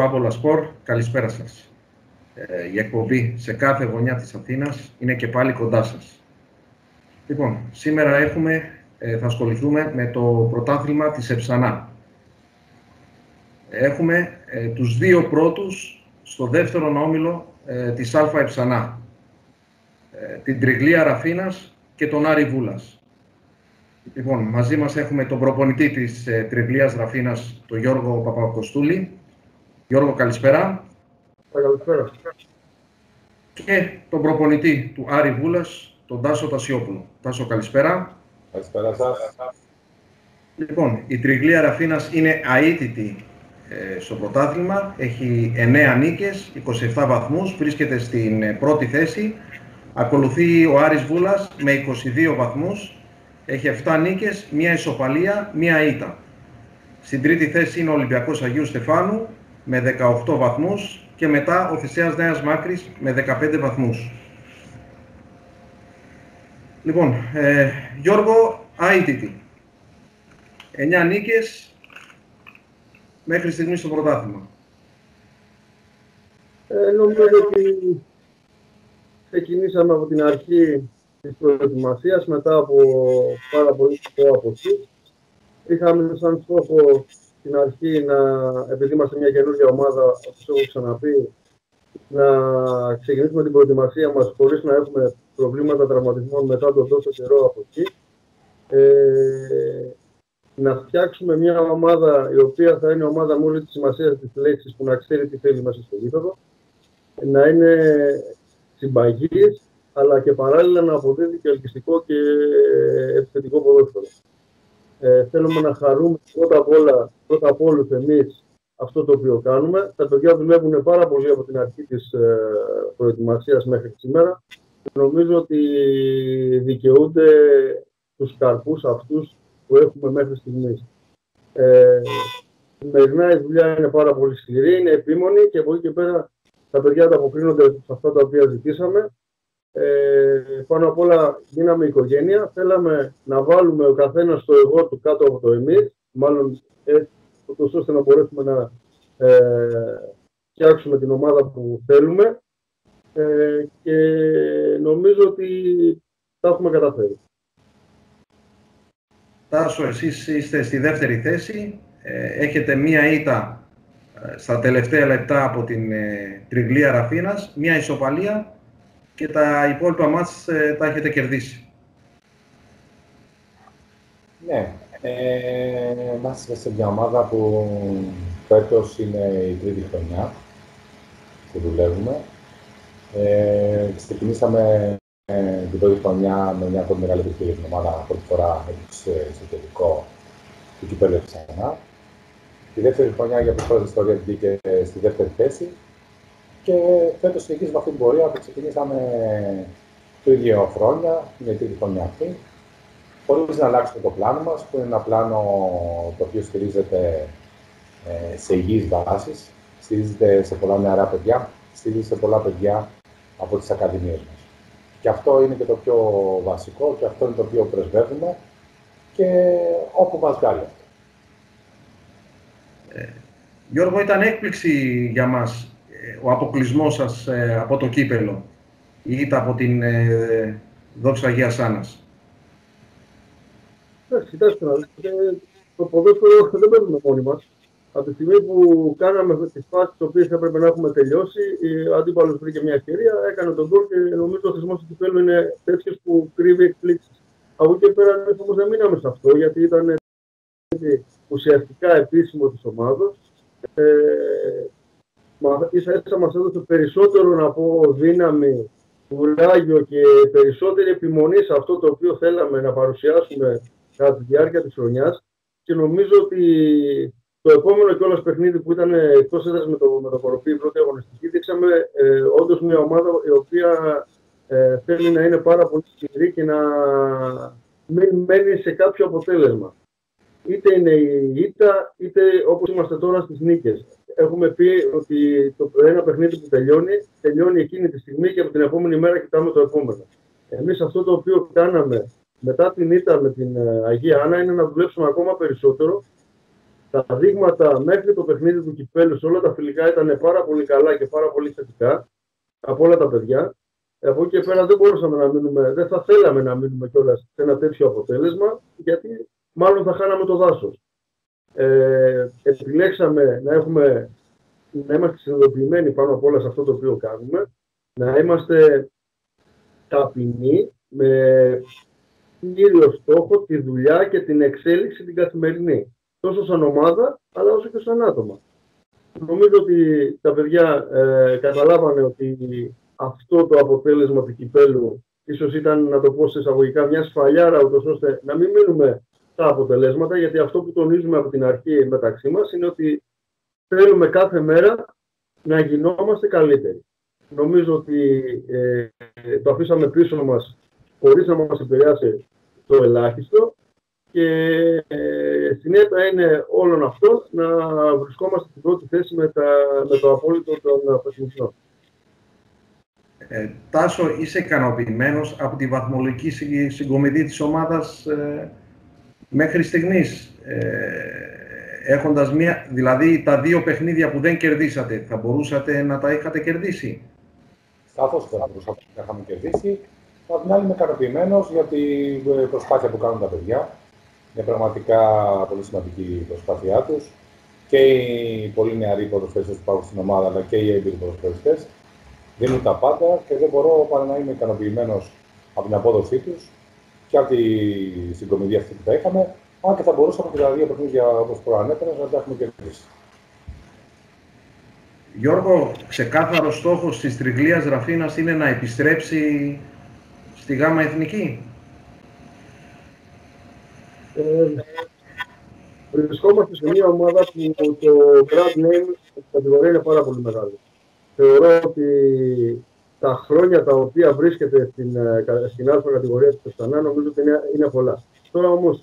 του Άμπολα Σπορ, καλησπέρα σας. Η εκπομπή σε κάθε γωνιά της Αθήνας είναι και πάλι κοντά σας. Λοιπόν, σήμερα θα ασχοληθούμε με το πρωτάθλημα της Εψανά. Έχουμε τους δύο πρώτους στο δεύτερον όμιλο της Α Εψανά. Την Τριγλία Ραφήνας και τον Άρη Βούλας. Λοιπόν, μαζί μας έχουμε τον προπονητή της Τριγλίας Ραφήνας, τον Γιώργο Παπακωστούλη. Γιώργο, καλησπέρα. Καλησπέρα. Και τον προπονητή του Άρη Βούλας, τον Τάσο Τασιόπουλο. Τάσο, καλησπέρα. Καλησπέρα σας. Λοιπόν, η Τριγλία Ραφήνας είναι αίτητη στο πρωτάθλημα. Έχει 9 νίκες, 27 βαθμούς, βρίσκεται στην πρώτη θέση. Ακολουθεί ο Άρης Βούλας με 22 βαθμούς. Έχει 7 νίκες, μία ισοπαλία, μία ήττα. Στην τρίτη θέση είναι ο Ολυμπιακός Αγίου Στεφάνου με 18 βαθμούς και μετά ο Θησέας Νέας Μάκρης με 15 βαθμούς. Λοιπόν, Γιώργο, αίτητη. 9 νίκες μέχρι στιγμή στο πρωτάθλημα. Νομίζω ότι ξεκινήσαμε από την αρχή της προετοιμασίας, μετά από πάρα πολύ αποσύς. Είχαμε σαν στόχο στην αρχή, επειδή είμαστε μια καινούργια ομάδα, όπως έχω ξαναπεί, να ξεκινήσουμε την προετοιμασία μας χωρίς να έχουμε προβλήματα τραυματισμών μετά τον τόσο καιρό από εκεί. Να φτιάξουμε μια ομάδα η οποία θα είναι ομάδα με όλη τη σημασία της λέξης, που να ξέρει τι θέλει μέσα στο γήπεδο, να είναι συμπαγής, αλλά και παράλληλα να αποδίδει και ελκυστικό και επιθετικό ποδόσφαιρο. Θέλουμε να χαρούμε πρώτα απ' όλους εμείς αυτό το οποίο κάνουμε. Τα παιδιά δουλεύουν πάρα πολύ από την αρχή της προετοιμασίας μέχρι σήμερα. Νομίζω ότι δικαιούνται τους καρπούς αυτούς που έχουμε μέχρι στιγμής. Μερικά η δουλειά είναι πάρα πολύ σκληρή, είναι επίμονη και από εκεί και πέρα τα παιδιά τα αποκρίνονται σε αυτά τα οποία ζητήσαμε. Πάνω απ' όλα γίναμε οικογένεια. Θέλαμε να βάλουμε ο καθένας το εγώ του κάτω από το εμείς, μάλλον έτσι ώστε να μπορέσουμε να φτιάξουμε την ομάδα που θέλουμε, και νομίζω ότι τα έχουμε καταφέρει. Τάσο, εσείς είστε στη δεύτερη θέση, έχετε μία ήττα στα τελευταία λεπτά από την Τριγλία Ραφήνας, μία ισοπαλία και τα υπόλοιπα μάτς τα έχετε κερδίσει. Ναι, είμαστε σε μια ομάδα που φέτος είναι η τρίτη χρονιά που δουλεύουμε. Ξεκινήσαμε την πρώτη χρονιά με μια πολύ μεγάλη επιτυχία για την ομάδα, πρώτη φορά στο τελικό του κυπέλλου Εψανά. Τη δεύτερη χρονιά για πρώτη ιστορία μπήκε στη δεύτερη θέση. Και φέτος συνεχίζουμε αυτή την πορεία που ξεκινήσαμε το ίδιο χρόνια, την τρίτη χρονιά αυτή, χωρίς να αλλάξουμε το πλάνο μας, που είναι ένα πλάνο το οποίο στηρίζεται σε υγιείς βάσεις, στηρίζεται σε πολλά νεαρά παιδιά, στηρίζεται σε πολλά παιδιά από τις ακαδημίες μας. Και αυτό είναι και το πιο βασικό και αυτό είναι το οποίο πρεσβεύουμε και όπου μας βγάλει αυτό. Γιώργο, ήταν έκπληξη για μας ο αποκλεισμός σας από το κύπελλο, ή ήταν από την δόξα Αγίας Άννας? Κοιτάξτε, το ποδόσφαιρο δεν παίζουμε μόνοι μας. Από τη στιγμή που κάναμε τις φάσεις τις οποίες έπρεπε να έχουμε τελειώσει, ο αντίπαλος βρήκε μια ευκαιρία, έκανε τον γκολ και νομίζω ο θεσμός του κυπέλλου είναι τέτοιος που κρύβει εκπλήξεις. Από εκεί πέρα όμως δεν μείναμε σε αυτό, γιατί ήταν ουσιαστικά επίσημο της ομάδος. Ίσα-ίσα μας έδωσε περισσότερο, να πω, δύναμη, κουράγιο και περισσότερη επιμονή σε αυτό το οποίο θέλαμε να παρουσιάσουμε κατά τη διάρκεια της χρονιάς. Και νομίζω ότι το επόμενο κιόλας παιχνίδι που ήταν εκτός έδρας με το Κοροπή, η πρώτη αγωνιστική, δείξαμε όντως μια ομάδα η οποία θέλει να είναι πάρα πολύ σκληρή και να μην μένει σε κάποιο αποτέλεσμα. Είτε είναι η ήττα, είτε όπως είμαστε τώρα στις νίκες. Έχουμε πει ότι το ένα παιχνίδι που τελειώνει εκείνη τη στιγμή και από την επόμενη μέρα κοιτάμε το επόμενο. Εμείς αυτό το οποίο κάναμε μετά την ήττα με την Αγία Άννα είναι να δουλέψουμε ακόμα περισσότερο Τα δείγματα μέχρι το παιχνίδι του Κυπέλλου σε όλα τα φιλικά ήταν πάρα πολύ καλά και πάρα πολύ θετικά από όλα τα παιδιά. Από εκεί και πέρα δεν μπορούσαμε να μείνουμε, δεν θα θέλαμε να μείνουμε κιόλας σε ένα τέτοιο αποτέλεσμα, γιατί μάλλον θα χάναμε το δάσος. Επιλέξαμε να είμαστε συνειδητοποιημένοι πάνω απ' όλα σε αυτό το οποίο κάνουμε, να είμαστε ταπεινοί, με κύριο στόχο τη δουλειά και την εξέλιξη την καθημερινή, τόσο σαν ομάδα, αλλά όσο και σαν άτομα. Νομίζω ότι τα παιδιά καταλάβανε ότι αυτό το αποτέλεσμα του Κυπέλλου ίσως ήταν, να το πω σε εισαγωγικά, μια σφαλιάρα, ούτως ώστε να μην μείνουμε τα αποτελέσματα, γιατί αυτό που τονίζουμε από την αρχή μεταξύ μας είναι ότι θέλουμε κάθε μέρα να γινόμαστε καλύτεροι. Νομίζω ότι το αφήσαμε πίσω μας χωρίς να μας επηρεάσει το ελάχιστο και συνέπεια είναι όλων αυτών να βρισκόμαστε στην πρώτη θέση με το απόλυτο των παιχνιδιών. Τάσο, είσαι ικανοποιημένος από τη βαθμολογική συγκομιδή της ομάδας μέχρι στιγμής, έχοντας δηλαδή τα δύο παιχνίδια που δεν κερδίσατε, θα μπορούσατε να τα είχατε κερδίσει? Σαφώς και θα μπορούσαμε να είχαμε κερδίσει. Από την άλλη είμαι ικανοποιημένος για την προσπάθεια που κάνουν τα παιδιά. Είναι πραγματικά πολύ σημαντική η προσπάθειά τους. Και οι πολύ νεαροί ποδοσφαιριστές που υπάρχουν στην ομάδα, αλλά και οι έμπειροι ποδοσφαιριστές δίνουν τα πάντα και δεν μπορώ παρά να είμαι ικανοποιημένος από την απόδοσή τους και από τη συγκομιδή αυτή που τα είχαμε. Αν και θα μπορούσαμε και τα δύο παιχνίδια, όπως προανέφερα, να τα έχουμε κερδίσει. Γιώργο, ξεκάθαρος στόχος της Τριγλίας Ραφήνας είναι να επιστρέψει στη Γάμα Εθνική. Βρισκόμαστε σε μια ομάδα που το brand name στην κατηγορία είναι πάρα πολύ μεγάλο. Θεωρώ ότι τα χρόνια τα οποία βρίσκεται στην άλφα κατηγορία του Εψανά, νομίζω ότι είναι πολλά. Τώρα όμως,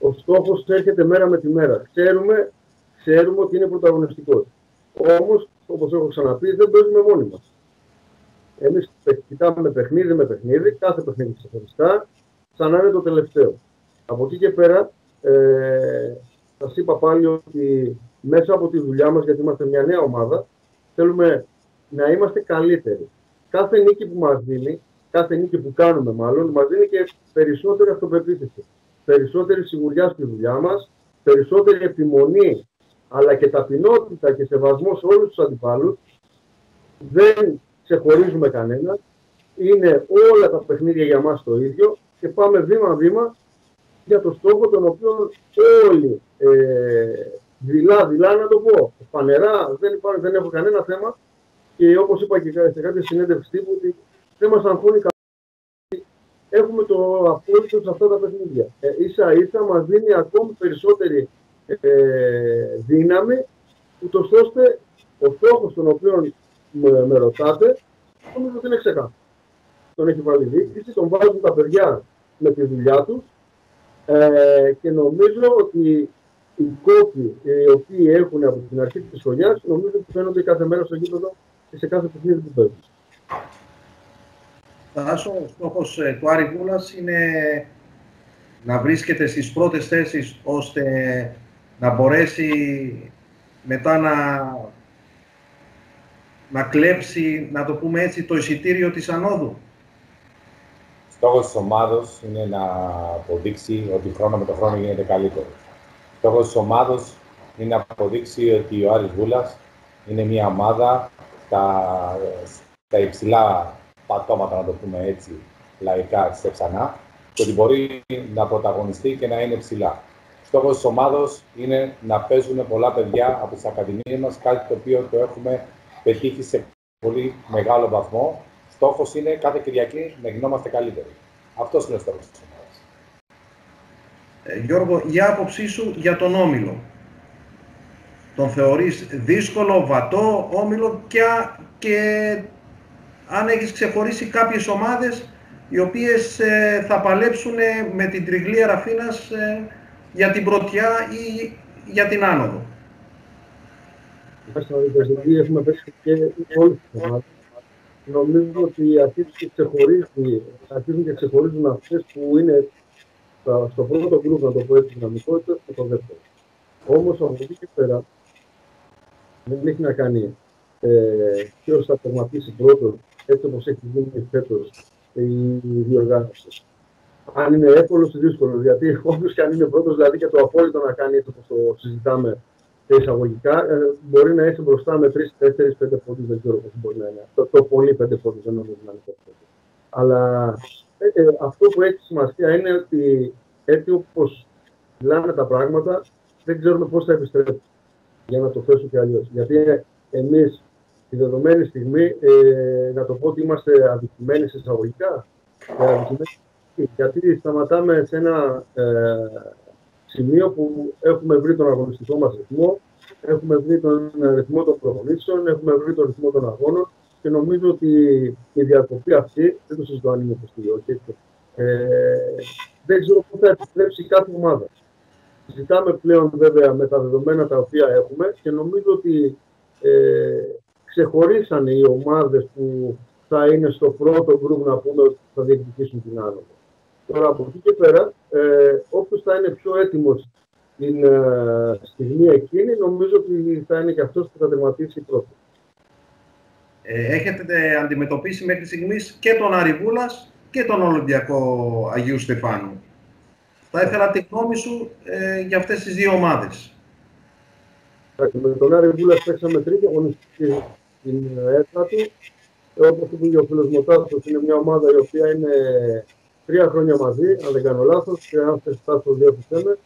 ο στόχος έρχεται μέρα με τη μέρα. Ξέρουμε ότι είναι πρωταγωνιστικός. Όμως, όπως έχω ξαναπεί, δεν παίζουμε μόνοι μας. Εμείς κοιτάμε παιχνίδι με παιχνίδι, κάθε παιχνίδι ξεχωριστά, σαν να είναι το τελευταίο. Από εκεί και πέρα, σας είπα πάλι ότι μέσα από τη δουλειά μας, γιατί είμαστε μια νέα ομάδα, θέλουμε να είμαστε καλύτεροι. Κάθε νίκη που μας δίνει, κάθε νίκη που κάνουμε μάλλον, μας δίνει και περισσότερη αυτοπεποίθηση, περισσότερη σιγουριά στη δουλειά μας, περισσότερη επιμονή, αλλά και ταπεινότητα και σεβασμό σε όλους τους αντιπάλους. Δεν ξεχωρίζουμε κανένα, είναι όλα τα παιχνίδια για μας το ίδιο και πάμε βήμα-βήμα για το στόχο τον οποίο όλοι, δειλά να το πω, φανερά, δεν έχω κανένα θέμα και όπως είπα και σε κάποια συνέντευξη τύπου ότι δεν μας αγχώνει καθόλου. Έχουμε το απόλυτο σε αυτά τα παιχνίδια. Ίσα-ίσα μας δίνει ακόμη περισσότερη δύναμη, ούτως ώστε ο στόχος τον οποίο με ρωτάτε, νομίζω ότι είναι ξεκάθαρο. Τον έχει βάλει η διοίκηση, τον βάζουν τα παιδιά με τη δουλειά τους και νομίζω ότι οι κόποι οι οποίοι έχουν από την αρχή της χρονιάς, νομίζω ότι φαίνονται κάθε μέρα στο γήπεδο και σε κάθε παιχνίδι που παίζουν. Τάσο, ο στόχος του Άρη Βούλας είναι να βρίσκεται στις πρώτες θέσεις ώστε να μπορέσει μετά να κλέψει, να το πούμε έτσι, το εισιτήριο της ανόδου. Ο στόχος της ομάδος είναι να αποδείξει ότι χρόνο με το χρόνο γίνεται καλύτερο. Ο στόχος της ομάδος είναι να αποδείξει ότι ο Άρης Βούλας είναι μια ομάδα στα υψηλά πατώματα, να το πούμε έτσι, λαϊκά της Εψανά, και ότι μπορεί να πρωταγωνιστεί και να είναι ψηλά. Στόχος της ομάδος είναι να παίζουν πολλά παιδιά από τις ακαδημίες μας, κάτι το οποίο το έχουμε πετύχει σε πολύ μεγάλο βαθμό. Στόχος είναι κάθε Κυριακή να γινόμαστε καλύτεροι. Αυτός είναι ο στόχος της ομάδας. Γιώργο, η άποψή σου για τον Όμιλο. Τον θεωρείς δύσκολο, βατό, Όμιλο και αν έχεις ξεχωρίσει κάποιες ομάδες οι οποίες θα παλέψουν με την Τριγλία Ραφήνας για την πρωτιά ή για την άνοδο. Έχουμε πέσει και όλες τις ομάδες. Νομίζω ότι αρχίζουν και ξεχωρίζουν αυτές που είναι στο πρώτο γκρουπ, να το πω έτσι, δυναμικότητα και το δεύτερο. Όμως από εκεί και πέρα δεν έχει να κάνει ποιος θα τερματίσει πρώτον, έτσι όπως έχει γίνει φέτος η διοργάνωση. Αν είναι εύκολος ή δύσκολος, γιατί όποιος και αν είναι πρώτος, δηλαδή και το απόλυτο να κάνει, έτσι όπως το συζητάμε και εισαγωγικά, μπορεί να έχει μπροστά με 3, 4, 5 πόντους, δεν ξέρω πώς μπορεί να είναι. Το πολύ 5 πόντους δεν νομίζω να είναι αυτό. Αλλά αυτό που έχει σημασία είναι ότι έτσι όπως μιλάμε τα πράγματα, δεν ξέρουμε πώς θα επιστρέψει. Για να το θέσω και αλλιώς. Γιατί εμείς τη δεδομένη στιγμή, να το πω ότι είμαστε αδικημένοι εισαγωγικά, γιατί σταματάμε σε ένα σημείο που έχουμε βρει τον αγωνιστικό μας ρυθμό, έχουμε βρει τον ρυθμό των προπονήσεων, έχουμε βρει τον ρυθμό των αγώνων και νομίζω ότι η διακοπή αυτή, δεν το συζητώ αν είναι υποστηριό, δεν ξέρω πού θα επιτρέψει κάθε ομάδα. Συζητάμε πλέον βέβαια με τα δεδομένα τα οποία έχουμε και νομίζω ότι ξεχωρίσαν οι ομάδες που θα είναι στο πρώτο γκρουπ να πούμε ότι θα διεκδικήσουν την άνοδο. Τώρα από εκεί και πέρα, όποιος θα είναι πιο έτοιμος την στιγμή εκείνη, νομίζω ότι θα είναι και αυτός που θα τερματίσει πρώτο. Έχετε αντιμετωπίσει μέχρι στιγμής και τον Άρη Βούλας και τον Ολυμπιακό Αγίου Στεφάνου. Θα ήθελα τη γνώμη σου για αυτές τις δύο ομάδες. Με τον Άρη Βούλας παίξαμε τρίτη αγωνιστική στην έδρα του. Όπως είπε ο φίλος μου, Τάσος, είναι μια ομάδα η οποία είναι 3 χρόνια μαζί, αν δεν κάνω λάθος, και αν θες Τάσος, διότι με.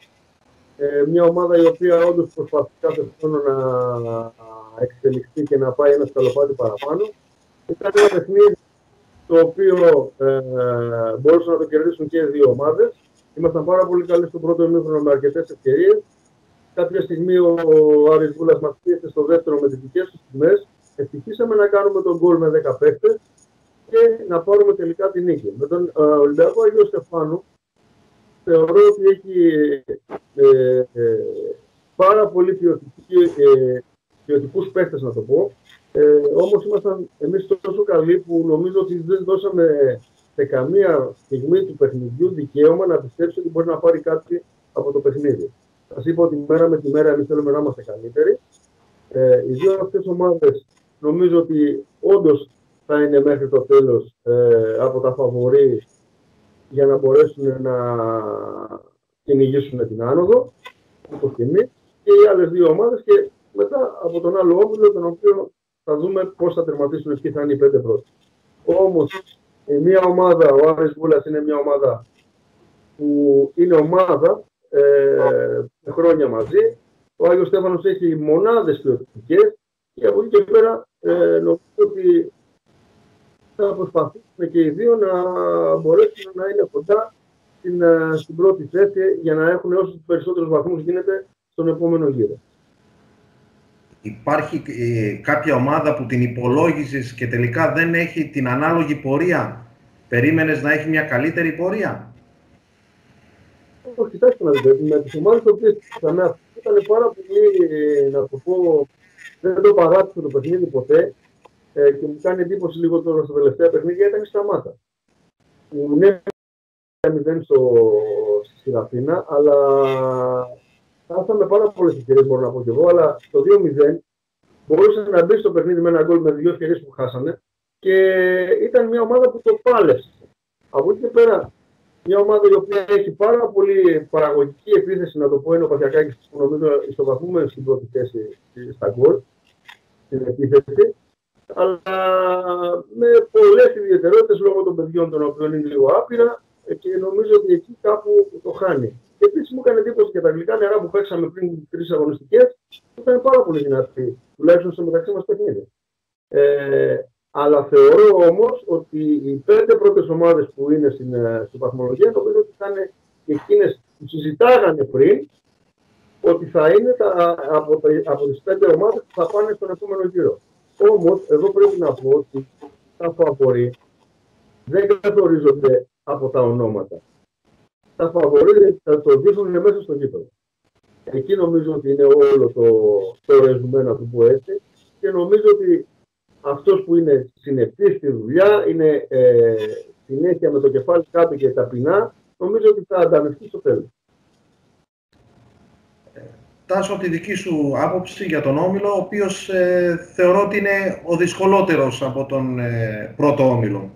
Μια ομάδα η οποία όντως προσπαθεί κάθε χρόνο να εξελιχθεί και να πάει ένα σκαλοπάτι παραπάνω. Ήταν ένα παιχνίδι το οποίο μπορούσαν να το κερδίσουν και οι δύο ομάδες. Ήμασταν πάρα πολύ καλοί στον πρώτο ημίχρονο με αρκετές ευκαιρίες. Κάποια στιγμή ο Άρης Βούλας μας πίεσε στο δεύτερο με τις δικές τους στιγμές. Ευτυχήσαμε να κάνουμε τον γκολ με 10 παίκτες και να πάρουμε τελικά την νίκη. Με τον Ολυμπιακό Αγίου Στεφάνου θεωρώ ότι έχει πάρα πολύ ποιοτικούς παίκτες, να το πω. Όμως ήμασταν εμείς τόσο καλοί που νομίζω ότι δεν δώσαμε σε καμία στιγμή του παιχνιδιού δικαίωμα να πιστέψει ότι μπορεί να πάρει κάτι από το παιχνίδι. Σας είπα ότι μέρα με τη μέρα εμείς θέλουμε να είμαστε καλύτεροι. Οι δύο αυτές ομάδες νομίζω ότι όντως θα είναι μέχρι το τέλος από τα φαβορί για να μπορέσουν να κυνηγήσουν την άνοδο, όπως και εμείς, και οι άλλες δύο ομάδες και μετά από τον άλλο όμιλο, τον οποίο θα δούμε πώς θα τερματίσουν και θα είναι οι 5 πρώτοι. Όμως, μια ομάδα, ο Άρης Βούλας είναι μια ομάδα που είναι ομάδα χρόνια μαζί. Ο Άγιος Στέφανος έχει μονάδες ποιοτικές και από εκεί και πέρα νομίζω ότι θα προσπαθήσουμε και οι δύο να μπορέσουν να είναι κοντά στην πρώτη θέση για να έχουν όσους περισσότερους βαθμούς γίνεται στον επόμενο γύρο. Υπάρχει κάποια ομάδα που την υπολόγιζες και τελικά δεν έχει την ανάλογη πορεία? Περίμενες να έχει μια καλύτερη πορεία? Όχι, κοιτάξτε να δείτε. Με τις ομάδες που ξανά ήταν πάρα πολύ, να το πω, δεν το παράτησε το παιχνίδι ποτέ και μου κάνει εντύπωση λίγο τώρα στα τελευταία παιχνίδια ήταν η Σταμάτα. Μου μηδέν στη Ραφίνα, αλλά χάσαμε πάρα πολλές ευκαιρίες, μπορώ να πω και εγώ, αλλά το 2-0 μπορούσε να μπει στο παιχνίδι με ένα γκολ με 2 ευκαιρίες που χάσανε και ήταν μια ομάδα που το πάλευσε. Από εκεί και πέρα, μια ομάδα η οποία έχει πάρα πολύ παραγωγική επίθεση, να το πω, είναι ο Παθιακάκης που νομίζω στο βαθμό στην πρώτη θέση στα γκολ, στην επίθεση, αλλά με πολλές ιδιαιτερότητες λόγω των παιδιών των οποίων είναι λίγο άπειρα και νομίζω ότι εκεί κάπου το χάνει. Επίσης μου έκανε εντύπωση και τα γλυκά νερά που παίξαμε πριν 3 αγωνιστικές, ήταν πάρα πολύ δυνατή, τουλάχιστον στο μεταξύ μας παιχνίδι. Αλλά θεωρώ όμως ότι οι 5 πρώτες ομάδες που είναι στην βαθμολογία, νομίζω ότι θα είναι εκείνες που συζητάγανε πριν, ότι θα είναι από τις 5 ομάδες που θα πάνε στον επόμενο γύρο. Όμως, εδώ πρέπει να πω ότι τα φαβορί δεν καθορίζονται από τα ονόματα. Τα φαβορί θα το δείχνουν μέσα στο γήπεδο. Εκεί νομίζω ότι είναι όλο το ρεζουμέ, να το πω έτσι, και νομίζω ότι αυτός που είναι συνεπής στη δουλειά, είναι συνέχεια με το κεφάλι κάτω και ταπεινά, νομίζω ότι θα ανταμυφθεί στο τέλος. Τάσο, τη δική σου άποψη για τον όμιλο, ο οποίος θεωρώ ότι είναι ο δυσκολότερος από τον πρώτο όμιλο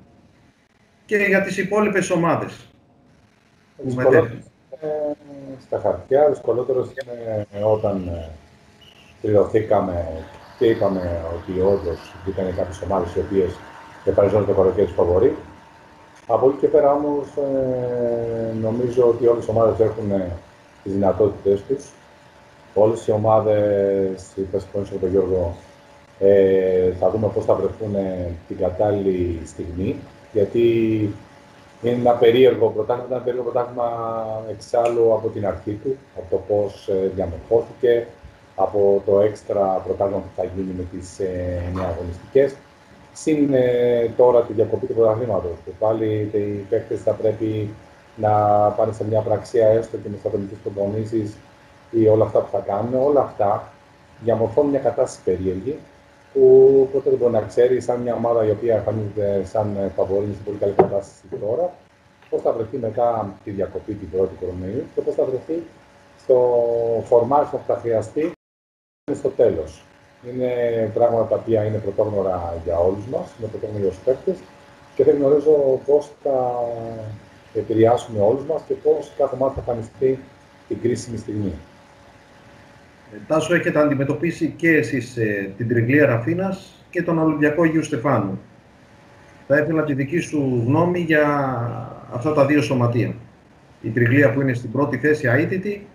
και για τις υπόλοιπες ομάδες. Στα χαρτιά, δυσκολότερος είναι όταν πληρωθήκαμε και είπαμε ότι όντως ήταν κάποιες ομάδες οι οποίες επαριζόνται χωροκές φαβορί. Από εκεί και πέρα όμως νομίζω ότι όλες οι ομάδες έχουν τις δυνατότητες τους. Όλες οι ομάδες, είπα συμφωνήσω με τον Γιώργο, θα δούμε πώς θα βρεθούν την κατάλληλη στιγμή, γιατί είναι ένα περίεργο πρωτάθλημα, εξάλλου από την αρχή του, από το πώς διαμορφώθηκε, από το έξτρα πρωτάθλημα που θα γίνει με τις αγωνιστικές. Συν τώρα τη διακοπή του πρωταθλήματος, που πάλι οι παίκτες θα πρέπει να πάνε σε μια πραξία έστω και με σταθμικές προπονήσεις ή όλα αυτά που θα κάνουμε. Όλα αυτά διαμορφώνουν μια κατάσταση περίεργη που ποτέ δεν μπορεί να ξέρει, σαν μια ομάδα η οποία εμφανίζεται σαν φαβορή σε πολύ καλή κατάσταση τώρα, πώς θα βρεθεί μετά τη διακοπή την πρώτη κορονοϊού και πώς θα βρεθεί στο φορμάρισμα που θα χρειαστεί στο τέλος. Είναι πράγματα τα οποία είναι πρωτόγνωρα για όλους μας, είναι πρωτόγνωρα για τους παίκτες και δεν γνωρίζω πώς θα επηρεάσουμε όλους μας και πώς κάθε ομάδα θα εμφανιστεί την κρίσιμη στιγμή. Τάσο, έχετε αντιμετωπίσει και εσείς την Τριγλία Ραφήνας και τον Ολυμπιακό Αγίου Στεφάνου. Θα ήθελα τη δική σου γνώμη για αυτά τα δύο σωματεία. Η Τριγλία που είναι στην πρώτη θέση αίτητη.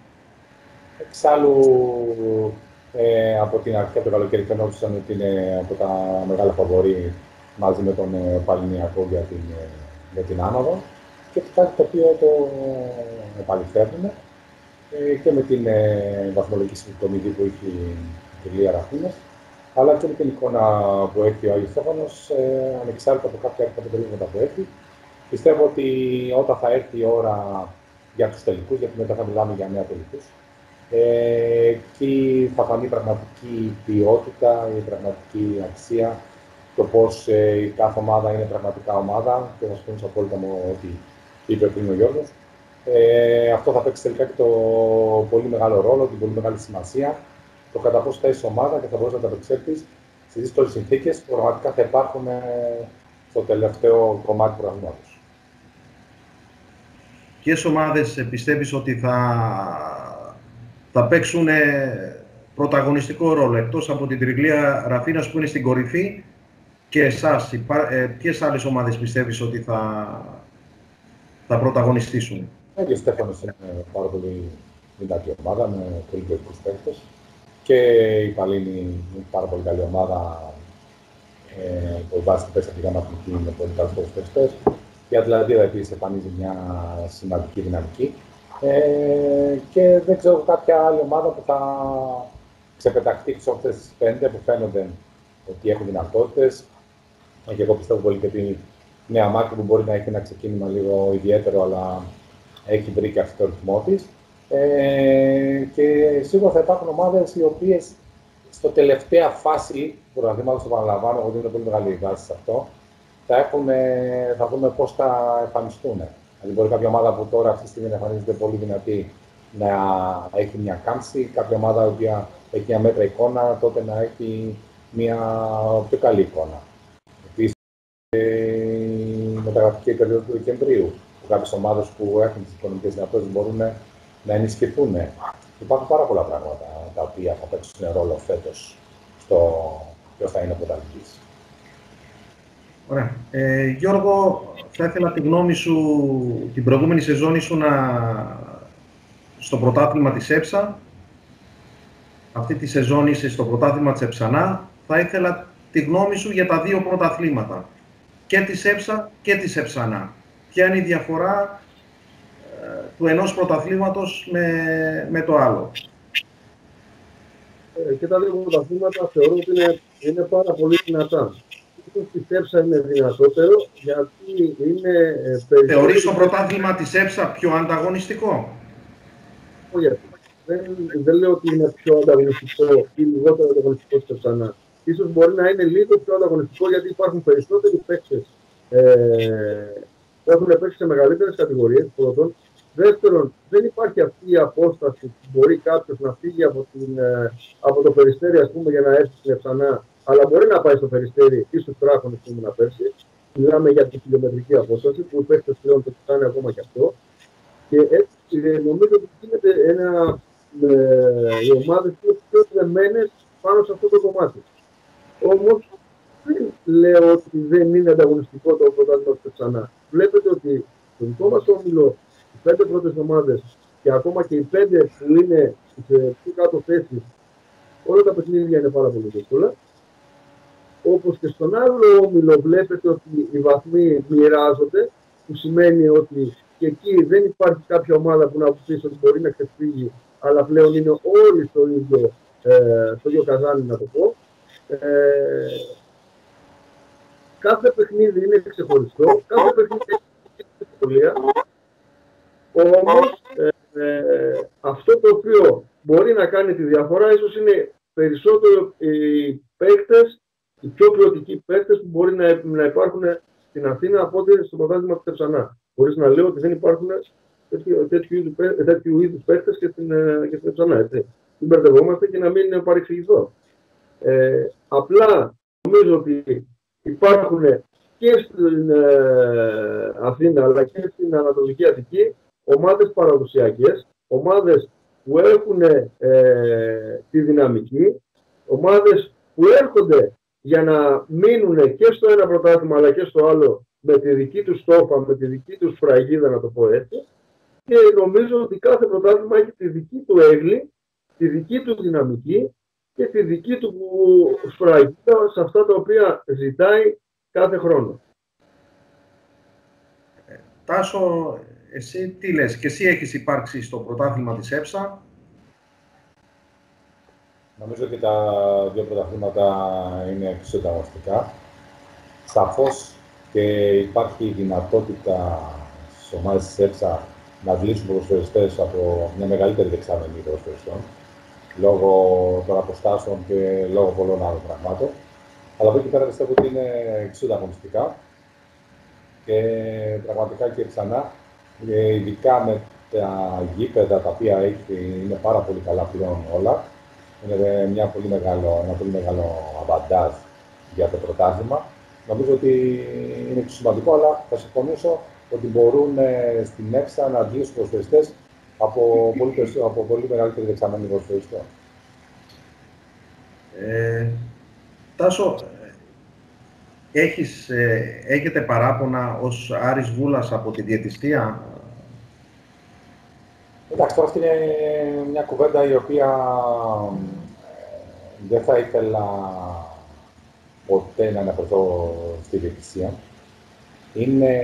Εξάλλου, από την αρχή από το καλοκαίρι φαινόντουσαν ότι είναι από τα μεγάλα φαβορί μαζί με τον Παληνιακό για την άνοδο και κάτι το οποίο το επαληθεύουμε και με την βαθμολογική συγκομιδή που έχει η Τριγλία Ραφήνας, αλλά και με την εικόνα που έχει ο Άγιος Στέφανος, ανεξάρτητα από κάποια αποτελέσματα που έχει. Πιστεύω ότι όταν θα έρθει η ώρα για τους τελικούς, γιατί μετά θα μιλάμε για 9 τελικούς, εκεί θα φανεί η πραγματική ποιότητα, η πραγματική αξία, το πώς η κάθε ομάδα είναι πραγματικά ομάδα, και θα συμφωνήσω απόλυτα με ό,τι είπε πριν ο Γιώργος. Αυτό θα παίξει τελικά και το πολύ μεγάλο ρόλο, την πολύ μεγάλη σημασία, το κατά πόσο θα είσαι ομάδα και θα μπορείς να τα απεξέλθεις σε δύσκολες συνθήκες που πραγματικά θα υπάρχουν στο τελευταίο κομμάτι του πραγματικούς. Ποιες ομάδες πιστεύεις ότι θα παίξουν πρωταγωνιστικό ρόλο, εκτός από την Τριγλία Ραφήνας που είναι στην κορυφή και εσάς, ποιες άλλες ομάδες πιστεύεις ότι θα πρωταγωνιστήσουν? Ο Στέφανος είναι πάρα πολύ δυνατή ομάδα, με πολύ ποιοτικούς παίκτες. Και η Παλήνη είναι πάρα πολύ καλή ομάδα, που βάζει την πέστα τη Γάμα Εθνική με πολύ καλούς παίκτες. Η Ατλαντίδα επίσης εμφανίζει μια σημαντική δυναμική. Και δεν ξέρω κάποια άλλη ομάδα που θα ξεπεταχτεί από αυτές τις 5 που φαίνονται ότι έχουν δυνατότητες. Και εγώ πιστεύω πολύ και τη Νέα Μάκρη που μπορεί να έχει ένα ξεκίνημα λίγο ιδιαίτερο, αλλά έχει βρει και αυτό το ρυθμό της. Και σίγουρα θα υπάρχουν ομάδες οι οποίες στο τελευταία φάση του προγραμματισμού, το παραλαμβάνω, εγώ δίνω πολύ μεγάλη βάση σε αυτό, θα δούμε πώς θα εμφανιστούν. Δηλαδή, μπορεί κάποια ομάδα που τώρα αυτή τη στιγμή εμφανίζεται πολύ δυνατή να έχει μια κάμψη, κάποια ομάδα που έχει μια μέτρα εικόνα, τότε να έχει μια πιο καλή εικόνα. Επίσης, η μεταγραφική περίοδο του Δεκεμβρίου, που κάποιες ομάδες που έχουν τις οικονομικές δυνατότητες μπορούν να ενισχυθούν. Υπάρχουν πάρα πολλά πράγματα τα οποία θα παίξουν ρόλο φέτος στο ποιος θα είναι ο πρωταθλητής. Ωραία. Γιώργο, θα ήθελα τη γνώμη σου. Την προηγούμενη σεζόν ήσουν στο πρωτάθλημα της ΕΠΣΑ. Αυτή τη σεζόν είσαι στο πρωτάθλημα της ΕΠΣΑΝΑ. Θα ήθελα τη γνώμη σου για τα δύο πρωταθλήματα. Και της ΕΠΣΑ και της ΕΠΣΑΝΑ. Ποια είναι η διαφορά του ενός πρωταθλήματος με το άλλο? Και τα δύο πρωταθλήματα θεωρώ ότι είναι πάρα πολύ δυνατά. Το της ΕΠΣΑ είναι δυνατότερο, γιατί είναι περισσότερο... Θεωρείς το πρωτάθλημα της ΕΠΣΑ πιο ανταγωνιστικό? Όχι, δεν λέω ότι είναι πιο ανταγωνιστικό ή λιγότερο ανταγωνιστικό της ΕΠΣΑΝΑ. Ίσως μπορεί να είναι λίγο πιο ανταγωνιστικό, γιατί υπάρχουν περισσότεροι παίκτες. Έχουν παίξει σε μεγαλύτερες κατηγορίες πρώτον Δεύτερον, δεν υπάρχει αυτή η απόσταση που μπορεί κάποιος να φύγει από το Περιστέρι, ας πούμε, για να έρθει στην Εψανά, αλλά μπορεί να πάει στο Περιστέρι ή στους Τράχονες που ήμουν πέρσι. Μιλάμε για τη χιλιομετρική απόσταση που οι παίκτες πλέον το κοιτάνε ακόμα και αυτό. Και έτσι νομίζω ότι γίνεται οι ομάδες είναι πιο δεμένες πάνω σε αυτό το κομμάτι. Όμως δεν λέω ότι δεν είναι ανταγωνιστικό το πρωτάθλημα του Εψανά. Βλέπετε ότι το δικό μας όμιλο, οι 5 πρώτες ομάδες και ακόμα και οι 5 που είναι σε πιο κάτω θέσεις, όλα τα παιχνίδια είναι πάρα πολύ δύσκολα. Όπως και στον άλλο όμιλο βλέπετε ότι οι βαθμοί μοιράζονται, που σημαίνει ότι και εκεί δεν υπάρχει κάποια ομάδα που να αποφύγει ότι μπορεί να ξεφύγει, αλλά πλέον είναι όλοι στο ίδιο καζάνι, να το πω. Κάθε παιχνίδι είναι ξεχωριστό, κάθε παιχνίδι έχει δυσκολία. Όμως αυτό το οποίο μπορεί να κάνει τη διαφορά ίσως είναι περισσότερο οι παίκτες, οι πιο ποιοτικοί παίκτες που μπορεί να υπάρχουν στην Αθήνα από ό,τι στο πρωτάθλημα του Εψανά. Χωρίς να λέω ότι δεν υπάρχουν τέτοιου είδους παίκτες και στην Εψανά. Έτσι. Μην μπερδευόμαστε και να μην παρεξηγηθώ. Απλά νομίζω ότι υπάρχουν και στην Αθήνα αλλά και στην Ανατολική Αττική ομάδες παραδοσιακές, ομάδες που έχουν τη δυναμική, ομάδες που έρχονται για να μείνουν και στο ένα πρωτάθλημα αλλά και στο άλλο με τη δική τους στόφα, με τη δική τους φραγίδα, να το πω έτσι. Και νομίζω ότι κάθε πρωτάθλημα έχει τη δική του έγκλη, τη δική του δυναμική και τη δική του φραγίδα σε αυτά τα οποία ζητάει κάθε χρόνο. Τάσο, εσύ τι λες, και εσύ έχεις υπάρξει στο πρωτάθλημα της ΕΠΣΑ. Νομίζω και τα δύο πρωταθλήματα είναι εξωταγωνιστικά. Σαφώς και υπάρχει η δυνατότητα στις ομάδες της ΕΠΣΑ να βλύσουν ποδοσφαιριστές από μια μεγαλύτερη δεξαμενή ποδοσφαιριστών, λόγω των αποστάσεων και λόγω πολλών άλλων πραγμάτων. Αλλά από εκεί πέρα πιστεύω ότι είναι εξωταγωνιστικά και πραγματικά και ξανά, ειδικά με τα γήπεδα τα οποία έχει, είναι πάρα πολύ καλά πλέον όλα. Είναι ένα πολύ μεγάλο αβαντάζ για το πρωτάθλημα. Νομίζω ότι είναι σημαντικό, αλλά θα συμφωνήσω ότι μπορούν στην ΕΠΣΑ να αντλήσουν προσφαιριστές από πολύ μεγαλύτερη δεξαμενή προσφαιριστών. Τάσο, έχετε παράπονα ως Άρης Βούλας από τη διαιτησία? Εντάξει, τώρα αυτή είναι μια κουβέντα η οποία δεν θα ήθελα ποτέ να αναφερθώ στη διαιτησία. Είναι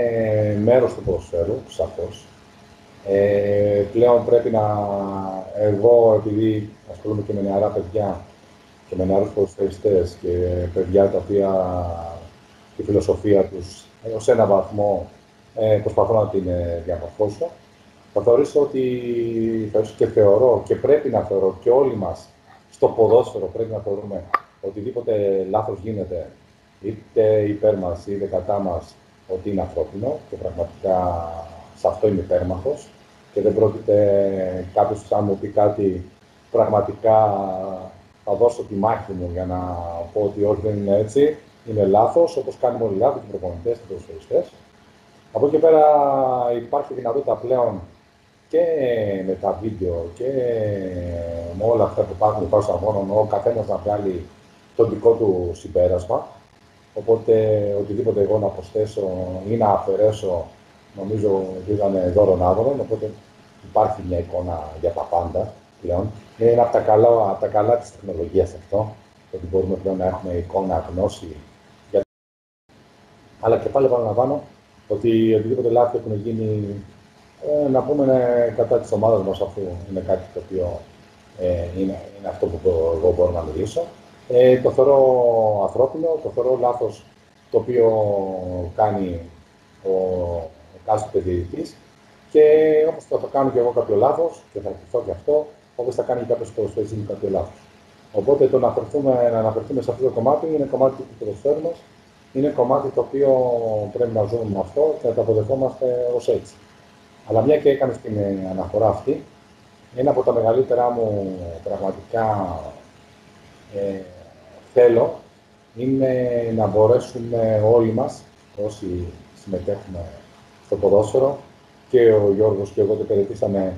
μέρος του ποδοσφαίρου, σαφώς. Πλέον πρέπει να... Εγώ, επειδή ασχολούμαι και με νεαρά παιδιά και με νεαρούς ποδοσφαιριστές και παιδιά τα οποία τη φιλοσοφία τους ως ένα βαθμό προσπαθώ να την διαμορφώσω, θα θεωρήσω ότι και θεωρώ και πρέπει να θεωρώ και όλοι μας στο ποδόσφαιρο πρέπει να θεωρούμε οτιδήποτε λάθος γίνεται, είτε υπέρ μας είτε κατά μας, ότι είναι ανθρώπινο και πραγματικά σε αυτό είμαι υπέρμαχος και δεν πρόκειται κάποιος που θα μου πει κάτι, πραγματικά θα δώσω τη μάχη μου για να πω ότι όχι, δεν είναι έτσι, είναι λάθος, όπως κάνουμε όλοι λάθος, οι προπονητές, οι προσφαιριστές. Από εκεί πέρα υπάρχει δυνατότητα πλέον και με τα βίντεο και με όλα αυτά που υπάρχουν υπάρξουν αγώνων, ο καθένας να βγάλει το δικό του συμπέρασμα. Οπότε οτιδήποτε εγώ να προσθέσω ή να αφαιρέσω, νομίζω ότι ήταν δώρον άγωνων, οπότε υπάρχει μια εικόνα για τα πάντα πλέον. Είναι από τα καλά της τεχνολογίας αυτό, ότι μπορούμε πλέον να έχουμε εικόνα, γνώση. Αλλά και πάλι επαναλαμβάνω ότι οτιδήποτε λάθη έχουν γίνει, να πούμε, κατά της ομάδας μας, αφού είναι κάτι το οποίο είναι αυτό που εγώ μπορώ να μιλήσω. Το θεωρώ ανθρώπινο, το θεωρώ λάθος το οποίο κάνει ο κάστοτε διαιτητής και όπως θα κάνω και εγώ κάποιο λάθος και θα εκτεθώ και αυτό, όπως θα κάνει και κάποιος προσφέρει μου κάποιο λάθος. Οπότε το να αναφερθούμε σε αυτό το κομμάτι είναι κομμάτι του προσφέρου μας, είναι κομμάτι το οποίο πρέπει να ζούμε με αυτό και να το αποδεχόμαστε ως έτσι. Αλλά μια και έκανε την αναφορά αυτή, ένα από τα μεγαλύτερά μου πραγματικά θέλω είναι να μπορέσουμε όλοι μας, όσοι συμμετέχουμε στο ποδόσφαιρο, και ο Γιώργος και εγώ το περιετήσαμε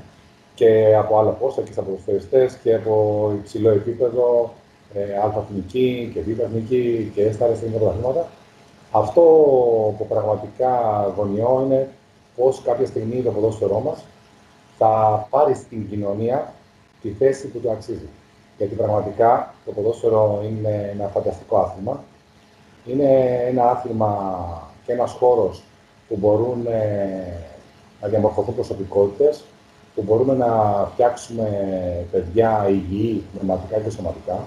και από άλλα πόστα και στα ποδοσφαιριστές και από υψηλό επίπεδο, αλφα-εθνική και β-εθνική και στα αριστερά πρωταθλήματα. Αυτό που πραγματικά αγωνιώ είναι πώς κάποια στιγμή το ποδόσφαιρό μας θα πάρει στην κοινωνία τη θέση που του αξίζει. Γιατί πραγματικά το ποδόσφαιρο είναι ένα φανταστικό άθλημα. Είναι ένα άθλημα και ένας χώρος που μπορούν να διαμορφωθούν προσωπικότητες, που μπορούμε να φτιάξουμε παιδιά υγιή, πνευματικά και σωματικά.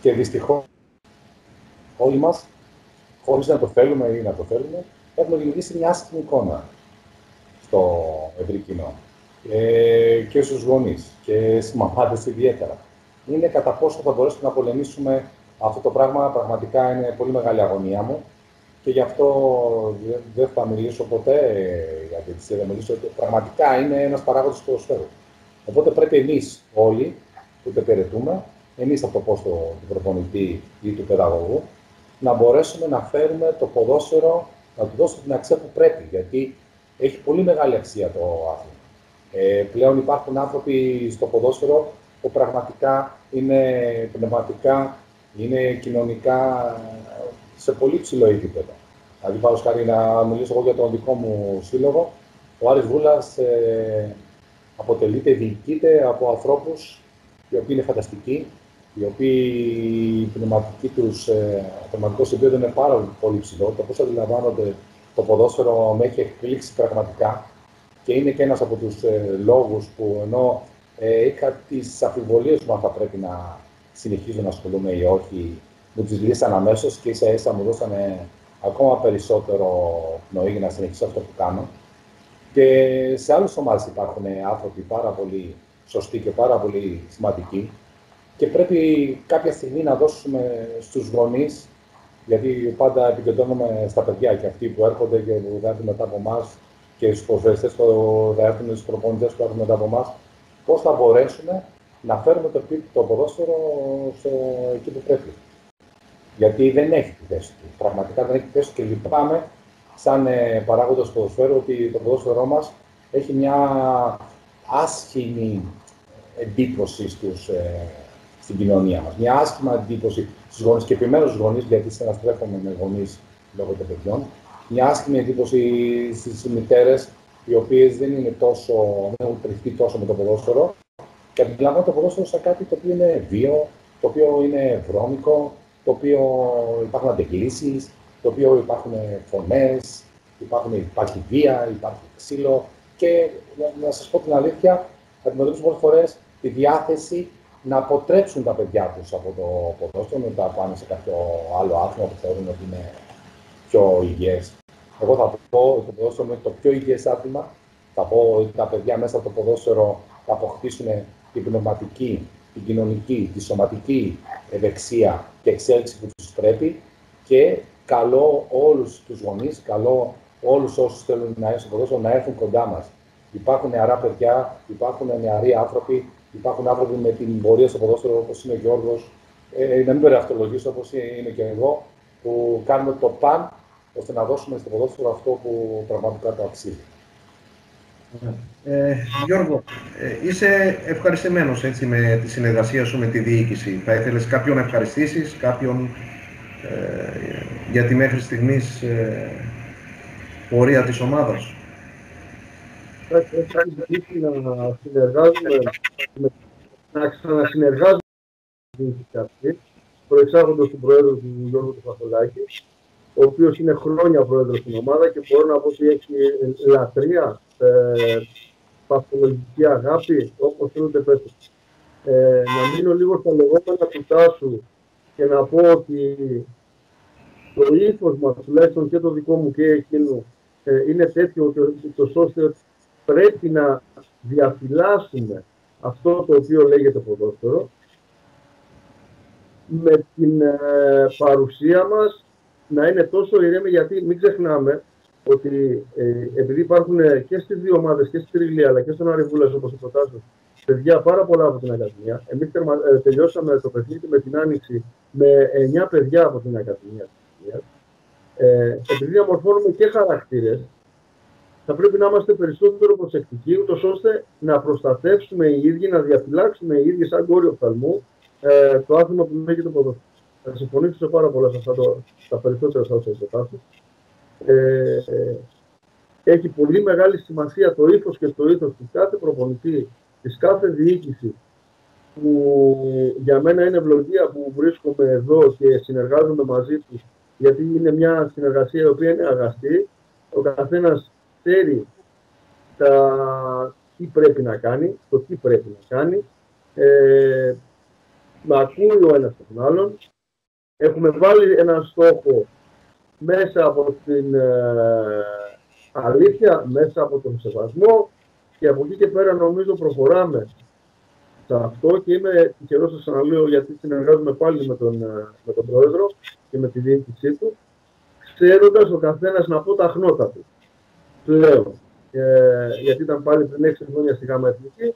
Και δυστυχώς όλοι μας, χωρίς να το θέλουμε ή να το θέλουμε, έχουμε δημιουργήσει μια άσχημη εικόνα στο ευρύ κοινό. Και στους γονείς και στις μαμάδες ιδιαίτερα. Είναι κατά πόσο θα μπορέσουμε να πολεμήσουμε αυτό το πράγμα. Πραγματικά είναι πολύ μεγάλη αγωνία μου και γι' αυτό δεν θα μιλήσω ποτέ για την αιτησία. Πραγματικά είναι ένας παράγοντας του ποδοσφαίρου. Οπότε πρέπει εμείς όλοι που το υπηρετούμε, εμείς από το πόστο του προπονητή ή του παιδαγωγού, να μπορέσουμε να φέρουμε το ποδόσφαιρο, να του δώσουμε την αξία που πρέπει. Γιατί έχει πολύ μεγάλη αξία το άθλημα. Πλέον υπάρχουν άνθρωποι στο ποδόσφαιρο που πραγματικά είναι πνευματικά, είναι κοινωνικά σε πολύ ψηλό επίπεδο. Δηλαδή, παραδείγματος χάρη, να μιλήσω εγώ για τον δικό μου σύλλογο. Ο Άρης Βούλας αποτελείται, διοικείται από ανθρώπους οι οποίοι είναι φανταστικοί, οι οποίοι πνευματικό επίπεδο είναι πάρα πολύ ψηλό. Το πώς αντιλαμβάνονται το ποδόσφαιρο με έχει εκπλήξει πραγματικά. Και είναι και ένας από τους λόγους που ενώ είχα τις αμφιβολίες μου αν θα πρέπει να συνεχίζω να ασχολούμαι ή όχι, μου τις λύσαν αμέσως και ίσα ίσα μου δώσανε ακόμα περισσότερο πνοή για να συνεχίσω αυτό που κάνω. Και σε άλλες ομάδες υπάρχουν άνθρωποι πάρα πολύ σωστοί και πάρα πολύ σημαντικοί και πρέπει κάποια στιγμή να δώσουμε στους γονείς, γιατί πάντα επικεντρώνομαι στα παιδιά και αυτοί που έρχονται και που θα έρθουν μετά από εμάς, και στους προσφαιριστές που θα έρθουν, στους προπονητές που έρθουν μετά από εμάς, πώς θα μπορέσουμε να φέρουμε το ποδόσφαιρο εκεί που πρέπει. Γιατί δεν έχει τη θέση του. Πραγματικά δεν έχει τη θέση του. Και λυπάμαι, σαν παράγοντας του ποδοσφαίρου, ότι το ποδόσφαιρό μας έχει μια άσχημη εντύπωση στην κοινωνία μας. Μια άσχημα εντύπωση στους γονείς και επιμένω στους γονείς, γιατί συναστρέφομαι με γονείς λόγω των παιδιών. Μια άσχημη εντύπωση στις μητέρες, οι οποίες δεν έχουν τριχτεί τόσο με το ποδόσφαιρο. Και αντιλαμβάνονται το ποδόσφαιρο σαν κάτι το οποίο είναι βίο, το οποίο είναι βρώμικο, το οποίο υπάρχουν αντεγκλήσεις, το οποίο υπάρχουν φωνές, υπάρχει βία, υπάρχει ξύλο. Και να σας πω την αλήθεια, αντιμετωπίζουν πολλές φορές τη διάθεση να αποτρέψουν τα παιδιά τους από το ποδόσφαιρο, να τα πάνε σε κάποιο άλλο άθλημα που θεωρούν ότι είναι πιο υγιές. Εγώ θα πω ότι το ποδόσφαιρο είναι το πιο υγιές άθλημα. Θα πω ότι τα παιδιά μέσα από το ποδόσφαιρο θα αποκτήσουν την πνευματική, την κοινωνική, τη σωματική ευεξία και εξέλιξη που τους πρέπει. Και καλώ όλους τους γονείς, καλώ όλους όσους θέλουν να έρθουν στο ποδόσφαιρο να έρθουν κοντά μας. Υπάρχουν νεαρά παιδιά, υπάρχουν νεαροί άνθρωποι, υπάρχουν άνθρωποι με την πορεία στο ποδόσφαιρο όπως είναι ο Γιώργος, να μην περιαυτολογήσω όπως είμαι και εγώ, που κάνουμε το παν ώστε να δώσουμε στο ποδόσφαιρο αυτό που πραγματικά το αξίζει. Γιώργο, είσαι ευχαριστημένος έτσι, με τη συνεργασία σου με τη διοίκηση. Θα ήθελες κάποιον να ευχαριστήσεις, κάποιον για τη μέχρι στιγμής πορεία της ομάδας? Έχει δίκη να ξανασυνεργάζουμε με τη διοίκηση, προεξάγοντας τον πρόεδρο του Γιώργου του Παπακωστούλη, ο οποίος είναι χρόνια πρόεδρος στην ομάδα και μπορώ να πω ότι έχει λατρεία, παθολογική αγάπη, όπως θέλετε πέστε. Να μείνω λίγο στα λεγόμενα του Τάσου και να πω ότι το ύφος μας, τουλάχιστον και το δικό μου και εκείνου, είναι τέτοιο ώστε πρέπει να διαφυλάσσουμε αυτό το οποίο λέγεται ποδόσφαιρο, με την παρουσία μας να είναι τόσο ηρέμη, γιατί μην ξεχνάμε ότι επειδή υπάρχουν και στις δύο ομάδες, και στη Τριγλία αλλά και στον Άρη Βούλας, όπως είπε ο Τάσος, παιδιά πάρα πολλά από την Ακαδημία. Εμείς τελειώσαμε το παιχνίδι με την Άνοιξη με 9 παιδιά από την Ακαδημία. Επειδή διαμορφώνουμε και χαρακτήρες, θα πρέπει να είμαστε περισσότερο προσεκτικοί, ούτως ώστε να προστατεύσουμε οι ίδιοι, να διαφυλάξουμε οι ίδιοι σαν κόρη οφθαλμού το άθλημα που μέχρι το ποδόσφαιρο. Θα συμφωνήσω σε πάρα πολλά σε αυτά τα περισσότερα στα όσα εισετάσουν. Έχει πολύ μεγάλη σημασία το ύφος και το ήθος του κάθε προπονητή, της κάθε διοίκηση, που για μένα είναι ευλογία που βρίσκομαι εδώ και συνεργάζομαι μαζί τους, γιατί είναι μια συνεργασία η οποία είναι αγαστή. Ο καθένας ξέρει τι πρέπει να κάνει, το τι πρέπει να κάνει. Να ακούει ο ένας τον άλλον. Έχουμε βάλει ένα στόχο μέσα από την αλήθεια, μέσα από τον σεβασμό, και από εκεί και πέρα νομίζω προχωράμε σε αυτό και είμαι τυχερός, σας αναλύω, γιατί συνεργάζομαι πάλι με τον Πρόεδρο και με τη διοίκησή του, ξέροντας ο καθένας να πω τα χνότα του πλέον. Γιατί ήταν πάλι πριν 6 χρόνια στη Γάμα Εθνική,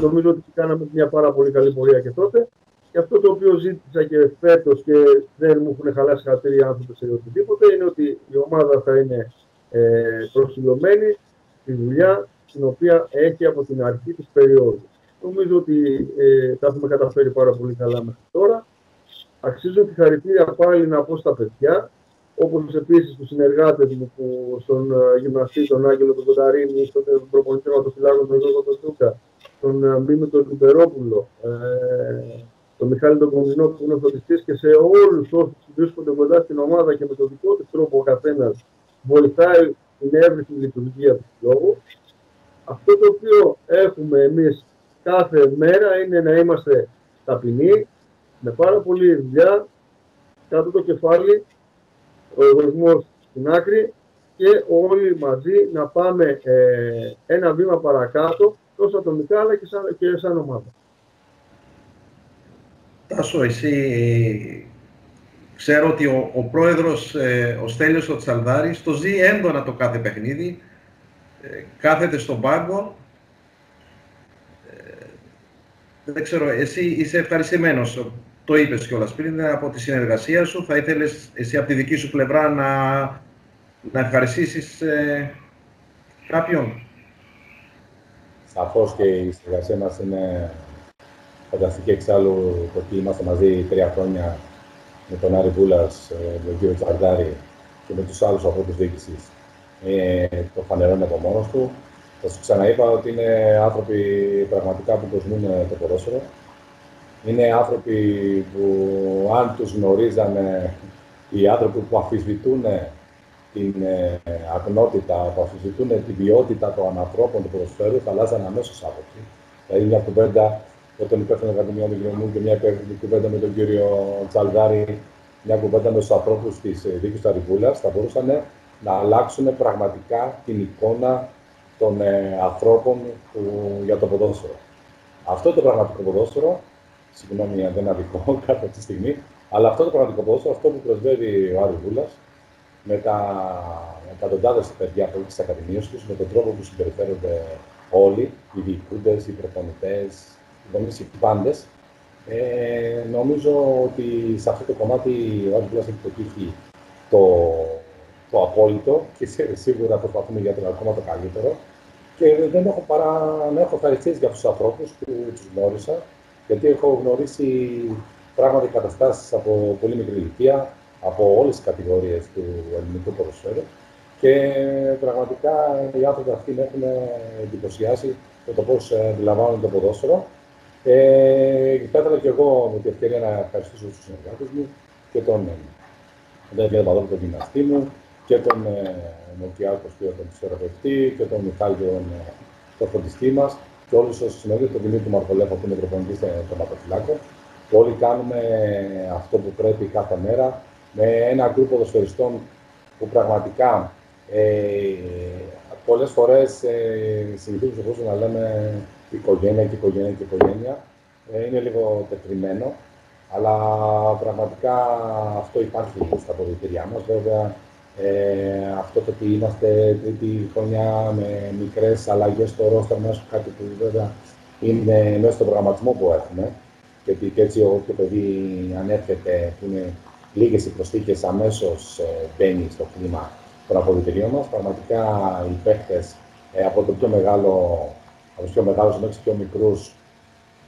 νομίζω ότι κάναμε μια πάρα πολύ καλή πορεία και τότε. Και αυτό το οποίο ζήτησα και φέτος και δεν μου έχουν χαλάσει χατήρι άνθρωποι σε οτιδήποτε, είναι ότι η ομάδα θα είναι προσιλωμένη στη δουλειά την οποία έχει από την αρχή της περίοδου. Νομίζω ότι τα έχουμε καταφέρει πάρα πολύ καλά μέχρι τώρα. Αξίζω τη χαρητήρια πάλι να πω στα παιδιά, όπως επίσης τους συνεργάτες μου, που στον γυμναστή, τον Άγγελο τον Τονταρίνη, στον προπονητή του Φιλάνκο, τον Ρόδο Τζούκα, τον Μίμη τον Εκουτερόπουλο, τον Μιχάλη τον Κονδινό, που είναι ο Φοντιστής, και σε όλους όσους βρίσκονται κοντά στην ομάδα και με τον δικό του τρόπο ο καθένας βοηθάει την εύρυθμη λειτουργία του συλλόγου. Αυτό το οποίο έχουμε εμείς κάθε μέρα είναι να είμαστε ταπεινοί, με πάρα πολλή δουλειά, κάτω το κεφάλι, ο εγωισμός στην άκρη, και όλοι μαζί να πάμε ένα βήμα παρακάτω, τόσο ατομικά αλλά και σαν ομάδα. Τάσο, εσύ ξέρω ότι ο πρόεδρος, ο Στέλιος ο Τσαλδάρης, το ζει έντονα το κάθε παιχνίδι, κάθεται στον πάγκο. Δεν ξέρω, εσύ είσαι ευχαριστημένος, το είπες κιόλας πριν, από τη συνεργασία σου. Θα ήθελες εσύ από τη δική σου πλευρά να ευχαριστήσεις κάποιον? Σαφώς, και η συνεργασία μας είναι φανταστική. Εξάλλου, το ότι είμαστε μαζί 3 χρόνια με τον Άρη Βούλας, τον κύριο Τσαλδάρη και με τους άλλους ανθρώπους διοίκησης, το φανερώνει από μόνος του. Θα σας ξαναείπα ότι είναι άνθρωποι πραγματικά που κοσμούν το ποδόσφαιρο. Είναι άνθρωποι που, αν τους γνωρίζανε οι άνθρωποι που αμφισβητούν την ακνότητα, που αμφισβητούν την ποιότητα των ανθρώπων του ποδοσφαίρου, θα αλλάζανε αμέσως άποψη. Δηλαδή, μια κουβέντα με τον υπεύθυνο Ακαδημιών του Γκρεμού και μια κουβέντα με τον κύριο Τσαλδάρη, μια κουβέντα με τους ανθρώπους της διοίκησης του Άρη Βούλας, θα μπορούσαν να αλλάξουν πραγματικά την εικόνα των ανθρώπων για το ποδόσφαιρο. Αυτό το πραγματικό ποδόσφαιρο, συγγνώμη αν δεν αδικό κάποια τη στιγμή, αλλά αυτό το πραγματικό ποδόσφαιρο, αυτό που προσβεύει ο Άρης Βούλας με τα εκατοντάδες παιδιά που έχει στις ακαδημίες τους, με τον τρόπο που συμπεριφέρονται όλοι, οι διοικούντες, οι προπονητές, οι δομές, οι πάντες, νομίζω ότι σε αυτό το κομμάτι ο Άρης Βούλας έχει πετύχει το απόλυτο, και σίγουρα προσπαθούμε για τον ακόμα το καλύτερο. Και δεν έχω παρά να έχω ευχαριστήσει για τους ανθρώπους που τους γνώρισα, γιατί έχω γνωρίσει πράγματα και καταστάσεις από πολύ μικρή ηλικία, από όλες τις κατηγορίες του ελληνικού ποδοσφαίρου, και πραγματικά οι άνθρωποι αυτοί με έχουν εντυπωσιάσει με το πώς αντιλαμβάνονται το ποδόσφαιρο. Θα ήθελα και εγώ με την ευκαιρία να ευχαριστήσω τους συνεργάτες μου και τον Διέγκο Ρωμανό, τον γυμναστή μου, και τον Νοκιάκο Σπίερ, τον ψυχοθεραπευτή, και τον Μιχάλη τον Φοντιστή μας, και όλους όσους συνεργάζονται, τον Δημήτρη Μαρκολέφα που είναι προπονητής στον Πατσαλάκη. Όλοι κάνουμε αυτό που πρέπει κάθε μέρα, με ένα γκρουπ ποδοσφαιριστών που πραγματικά πολλές φορές συνηθίζουμε στο κόσμο να λέμε οικογένεια. Είναι λίγο τετριμένο, αλλά πραγματικά αυτό υπάρχει στα αποδυτήριά μας. Βέβαια, Αυτό το ότι είμαστε τρίτη χρονιά με μικρές αλλαγές στο ρόστερ μας, κάτι που βέβαια είναι μέσα στον προγραμματισμό που έχουμε, γιατί και έτσι όποιο παιδί ανέρχεται, που είναι λίγες οι προσθήκες, αμέσως μπαίνει στο κλίμα των αποδητηρίων μας. Πραγματικά οι παίκτες από το πιο μεγάλο, από τους πιο μεγάλους μέχρι τους πιο μικρούς,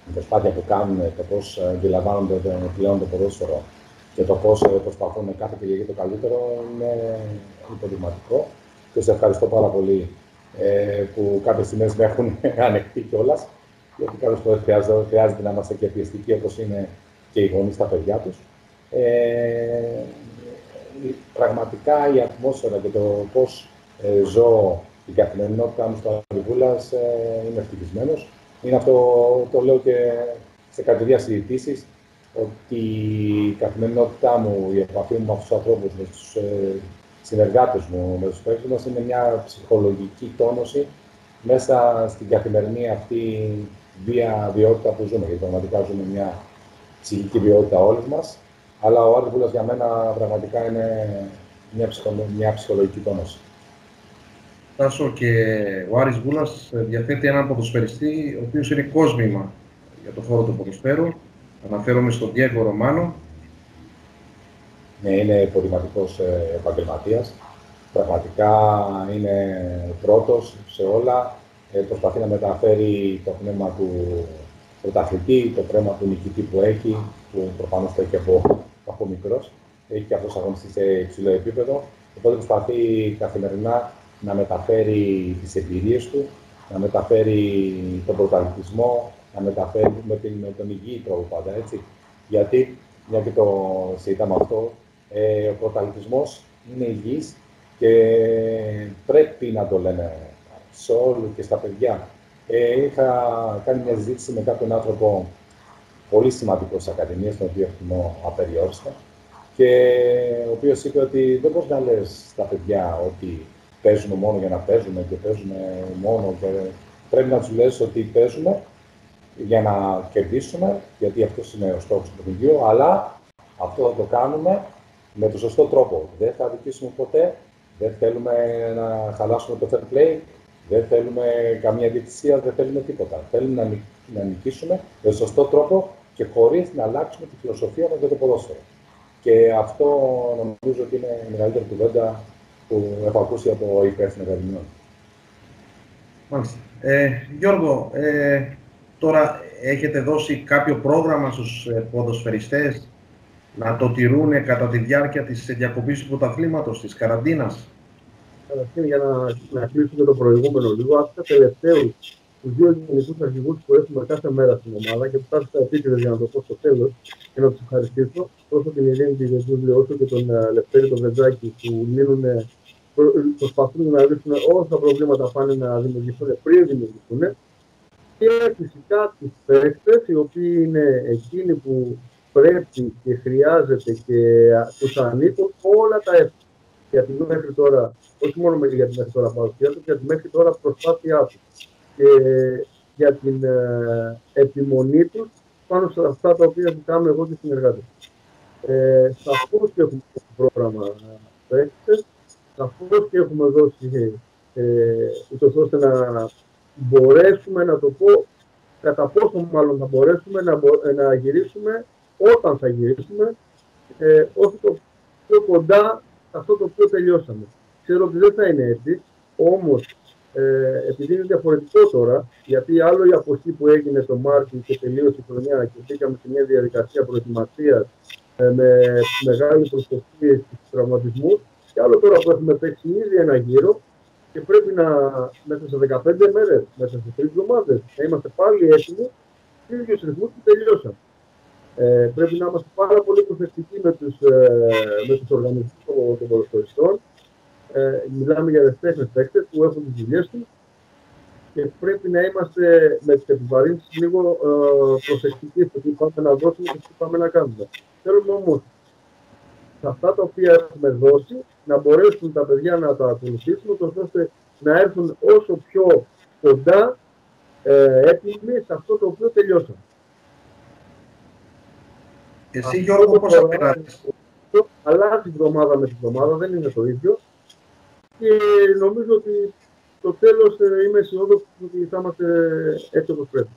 η προσπάθεια που κάνουν, το πώς αντιλαμβάνονται πλέον το ποδόσφαιρο και το πώς προσπαθούν κάθε παιδιά για το καλύτερο είναι υποδειγματικό. Και σε ευχαριστώ πάρα πολύ που κάποιες στιγμές με έχουν ανεχτεί κιόλας, γιατί κάποιες φορές χρειάζεται να είμαστε και πιεστικοί, όπως είναι και οι γονείς στα παιδιά τους. Πραγματικά η ατμόσφαιρα και το πώς ζω την καθημερινότητά μου στο Άρη Βούλας, είμαι ευτυχισμένος. Είναι αυτό, το λέω και σε κατηγορία συζητήσεις, ότι η καθημερινότητά μου, η επαφή μου με αυτούς τους ανθρώπους, με τους συνεργάτες μου, με τους παίκτες μας, είναι μια ψυχολογική τόνωση μέσα στην καθημερινή αυτή βία βιότητα που ζούμε. Γιατί πραγματικά ζούμε μια ψυχική βιότητα όλοι μας, αλλά ο Άρης Βούλας για μένα πραγματικά είναι μια ψυχολογική τόνωση. Τάσο, και ο Άρης Βούλας διαθέτει έναν ποδοσφαιριστή, ο οποίος είναι κόσμημα για το χώρο του ποδοσφαίρου. Αναφέρομαι στον Διέγκο Ρωμανό. Ναι, είναι ποδηματικός επαγγελματίας. Πραγματικά είναι πρώτος σε όλα. Προσπαθεί να μεταφέρει το πνεύμα του πρωταθλητή, το πνεύμα του νικητή που έχει, που προφανώς το έχει από μικρός. Έχει και αυτός αγωνιστεί σε υψηλό επίπεδο. Οπότε προσπαθεί καθημερινά να μεταφέρει τις εμπειρίες του, να μεταφέρει τον πρωταθλητισμό, να μεταφέρει με τον υγιή τρόπο πάντα, έτσι. Γιατί, μια και το συζητάμε αυτό, ο πρωταθλητισμός είναι υγιής και πρέπει να το λέμε σε όλους και στα παιδιά. Είχα κάνει μια συζήτηση με κάποιον άνθρωπο πολύ σημαντικό στις Ακαδημίες, τον οποίο εκτιμώ απεριόριστα, και ο οποίος είπε ότι δεν μπορείς να λες στα παιδιά ότι παίζουμε μόνο για να παίζουμε και παίζουμε μόνο. Και πρέπει να τους λες ότι παίζουμε για να κερδίσουμε, γιατί αυτός είναι ο στόχος του παιχνιδιού, αλλά αυτό θα το κάνουμε με τον σωστό τρόπο. Δεν θα αδικήσουμε ποτέ, δεν θέλουμε να χαλάσουμε το fair play, δεν θέλουμε καμία διαιτησία, δεν θέλουμε τίποτα. Θέλουμε να νικήσουμε με σωστό τρόπο και χωρίς να αλλάξουμε τη φιλοσοφία μας για το ποδόσφαιρο. Και αυτό νομίζω ότι είναι η μεγαλύτερη κουβέντα που έχω ακούσει από υπεύθυνο Γαλλινιών. Μάλιστα. Γιώργο, τώρα έχετε δώσει κάποιο πρόγραμμα στους ποδοσφαιριστές να το τηρούν κατά τη διάρκεια της διακοπής του πρωταθλήματος, της καραντίνας? Καταρχήν, για να κλείσουμε το προηγούμενο λίγο, αυτά τελευταίους, τους δύο γενικούς αρχηγούς που έχουμε κάθε μέρα στην ομάδα και που φτάσουν στα επίκριτα, για να το πω στο τέλος και να τους ευχαριστήσω, τόσο την Ελένη Γεσούλη όσο και τον Λευτέρη Κονβεντζάκη, που προσπαθούν να λύσουν όλα τα προβλήματα πάνε να δημιουργηθούν πριν δημιουργηθούν. Και φυσικά τους παίκτες, οι οποίοι είναι εκείνοι που πρέπει και χρειάζεται και τους ανήκουν όλα τα εύκολα. Γιατί μέχρι τώρα, όχι μόνο για τη μέχρι τώρα παρουσία του, γιατί μέχρι τώρα προσπάθειά του και για την επιμονή του πάνω σε αυτά τα οποία που κάνουμε εγώ και οι συνεργάτες. Σαφώς και έχουμε το πρόγραμμα παίκτες, σαφώς και έχουμε δώσει ούτως ώστε να μπορέσουμε, να το πω, κατά πόσο μάλλον θα μπορέσουμε να γυρίσουμε, όταν θα γυρίσουμε, όσο το πιο κοντά αυτό το οποίο τελειώσαμε. Ξέρω ότι δεν θα είναι έτσι, όμως επειδή είναι διαφορετικό τώρα, γιατί άλλο η αποστή που έγινε στο Μάρτιο και τελείωσε η χρονιά και μπήκαμε σε μια διαδικασία προετοιμασίας με μεγάλες προσκοπίες και τραυματισμούς, και άλλο τώρα που έχουμε παίξει ήδη ένα γύρο και πρέπει να μέσα σε 15 μέρες, μέσα σε 3 εβδομάδες, να είμαστε πάλι έτοιμοι στους ίδιους ρυθμούς που τελειώσαμε. Πρέπει να είμαστε πάρα πολύ προσεκτικοί με τους οργανισμούς των ποδοσφαιριστών. Μιλάμε για δευτερεύοντες παίκτες που έχουν τις δουλειές τους και πρέπει να είμαστε με τις επιβαρύνσεις λίγο προσεκτικοί στο τι πάμε να δώσουμε και τι πάμε να κάνουμε. Θέλουμε όμως αυτά τα οποία έχουμε δώσει να μπορέσουν τα παιδιά να τα ακολουθήσουν, ώστε να έρθουν όσο πιο κοντά έτοιμοι σε αυτό το οποίο τελειώσαμε. Εσύ, Γιώργο, πώς θα περάσεις αυτό αλλάζει βδομάδα με τη βδομάδα, δεν είναι το ίδιο. Και νομίζω ότι στο τέλος είμαι αισιόδοξος ότι θα είμαστε έτσι όπως πρέπει.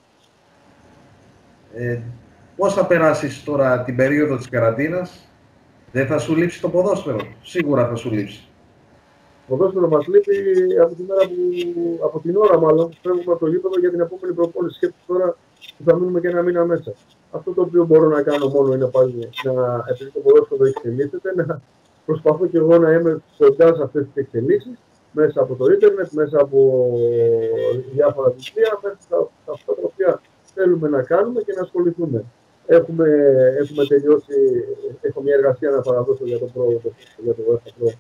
Πώς θα περάσεις τώρα την περίοδο της καραντίνας? Δεν θα σου λείψει το ποδόσφαιρο? Σίγουρα θα σου λείψει. Το ποδόσφαιρο μας λείπει από την, ώρα μάλλον. Φεύγουμε από το γήπεδο για την επόμενη προπόνηση. Σκέψου τώρα που θα μείνουμε και ένα μήνα μέσα. Αυτό το οποίο μπορώ να κάνω μόνο είναι πάλι να επειδή το ποδόσφαιρο εξελίσσεται, να προσπαθώ και εγώ να είμαι κοντά σε αυτές τις εξελίξεις μέσα από το ίντερνετ, μέσα από διάφορα βιβλία, μέσα από αυτά τα οποία θέλουμε να κάνουμε και να ασχοληθούμε. Έχουμε τελειώσει, έχω μια εργασία να παραδώσω για τον πρόεδρο, για το Βάσταπρο,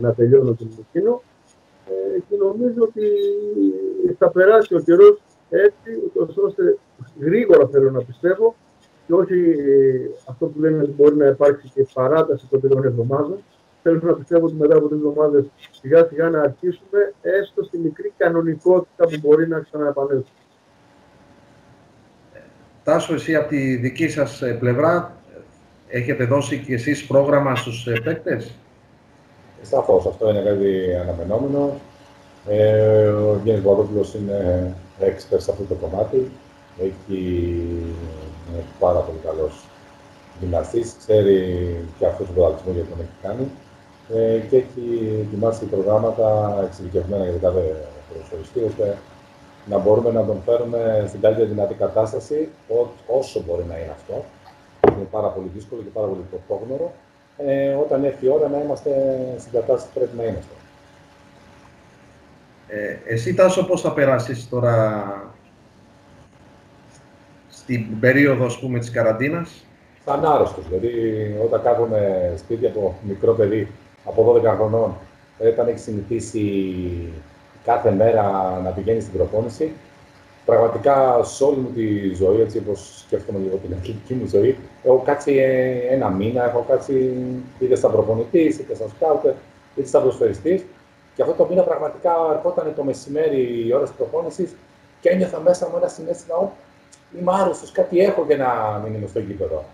να τελειώνω την Μουσκίνο και νομίζω ότι θα περάσει ο καιρός έτσι, ώστε γρήγορα θέλω να πιστεύω και όχι αυτό που λένε ότι μπορεί να υπάρξει και παράταση των τριών εβδομάδων. Θέλω να πιστεύω ότι μετά από τις εβδομάδες σιγά σιγά να αρχίσουμε έστω στη μικρή κανονικότητα που μπορεί να ξαναεπανέλθει. Τάσο, εσύ από τη δική σας πλευρά έχετε δώσει και εσείς πρόγραμμα στους παίκτες? Σαφώς, αυτό είναι κάτι αναμενόμενο. Ο Γκέννης Παναδόφιλος είναι expert σε αυτό το κομμάτι. Είναι πάρα πολύ καλός γυμναστής, ξέρει και αυτός τον πρωταθλητισμό γιατί τον έχει κάνει και έχει ετοιμάσει προγράμματα εξειδικευμένα για την κάθε προσοριστή, ώστε να μπορούμε να τον φέρουμε στην καλύτερη δυνατή κατάσταση όσο μπορεί να είναι αυτό. Είναι πάρα πολύ δύσκολο και πάρα πολύ πρωτόγνωρο. Όταν έρθει η ώρα να είμαστε στην κατάσταση που πρέπει να είμαστε. Εσύ, Τάσο, πώς θα περάσεις τώρα στην περίοδο, ας πούμε, της καραντίνας? Σαν άρρωστος, δηλαδή όταν κάθομαι σπίτι από μικρό παιδί, από 12 χρονών, όταν έχει συνηθίσει κάθε μέρα να πηγαίνει στην προπόνηση, πραγματικά σε όλη μου τη ζωή, έτσι όπως σκέφτομαι λίγο την αθλητική μου ζωή, έχω κάτσει ένα μήνα, έχω κάτσει είτε στα προπονητή, είτε στα σκάουτ, είτε στα προσφαιριστή. Και αυτό το μήνα πραγματικά ερχόταν το μεσημέρι η ώρα της προπόνησης και ένιωθα μέσα μου ένα συνέστημα ότι είμαι άρρωστος, κάτι έχω για να μην είμαι στο γήπεδο.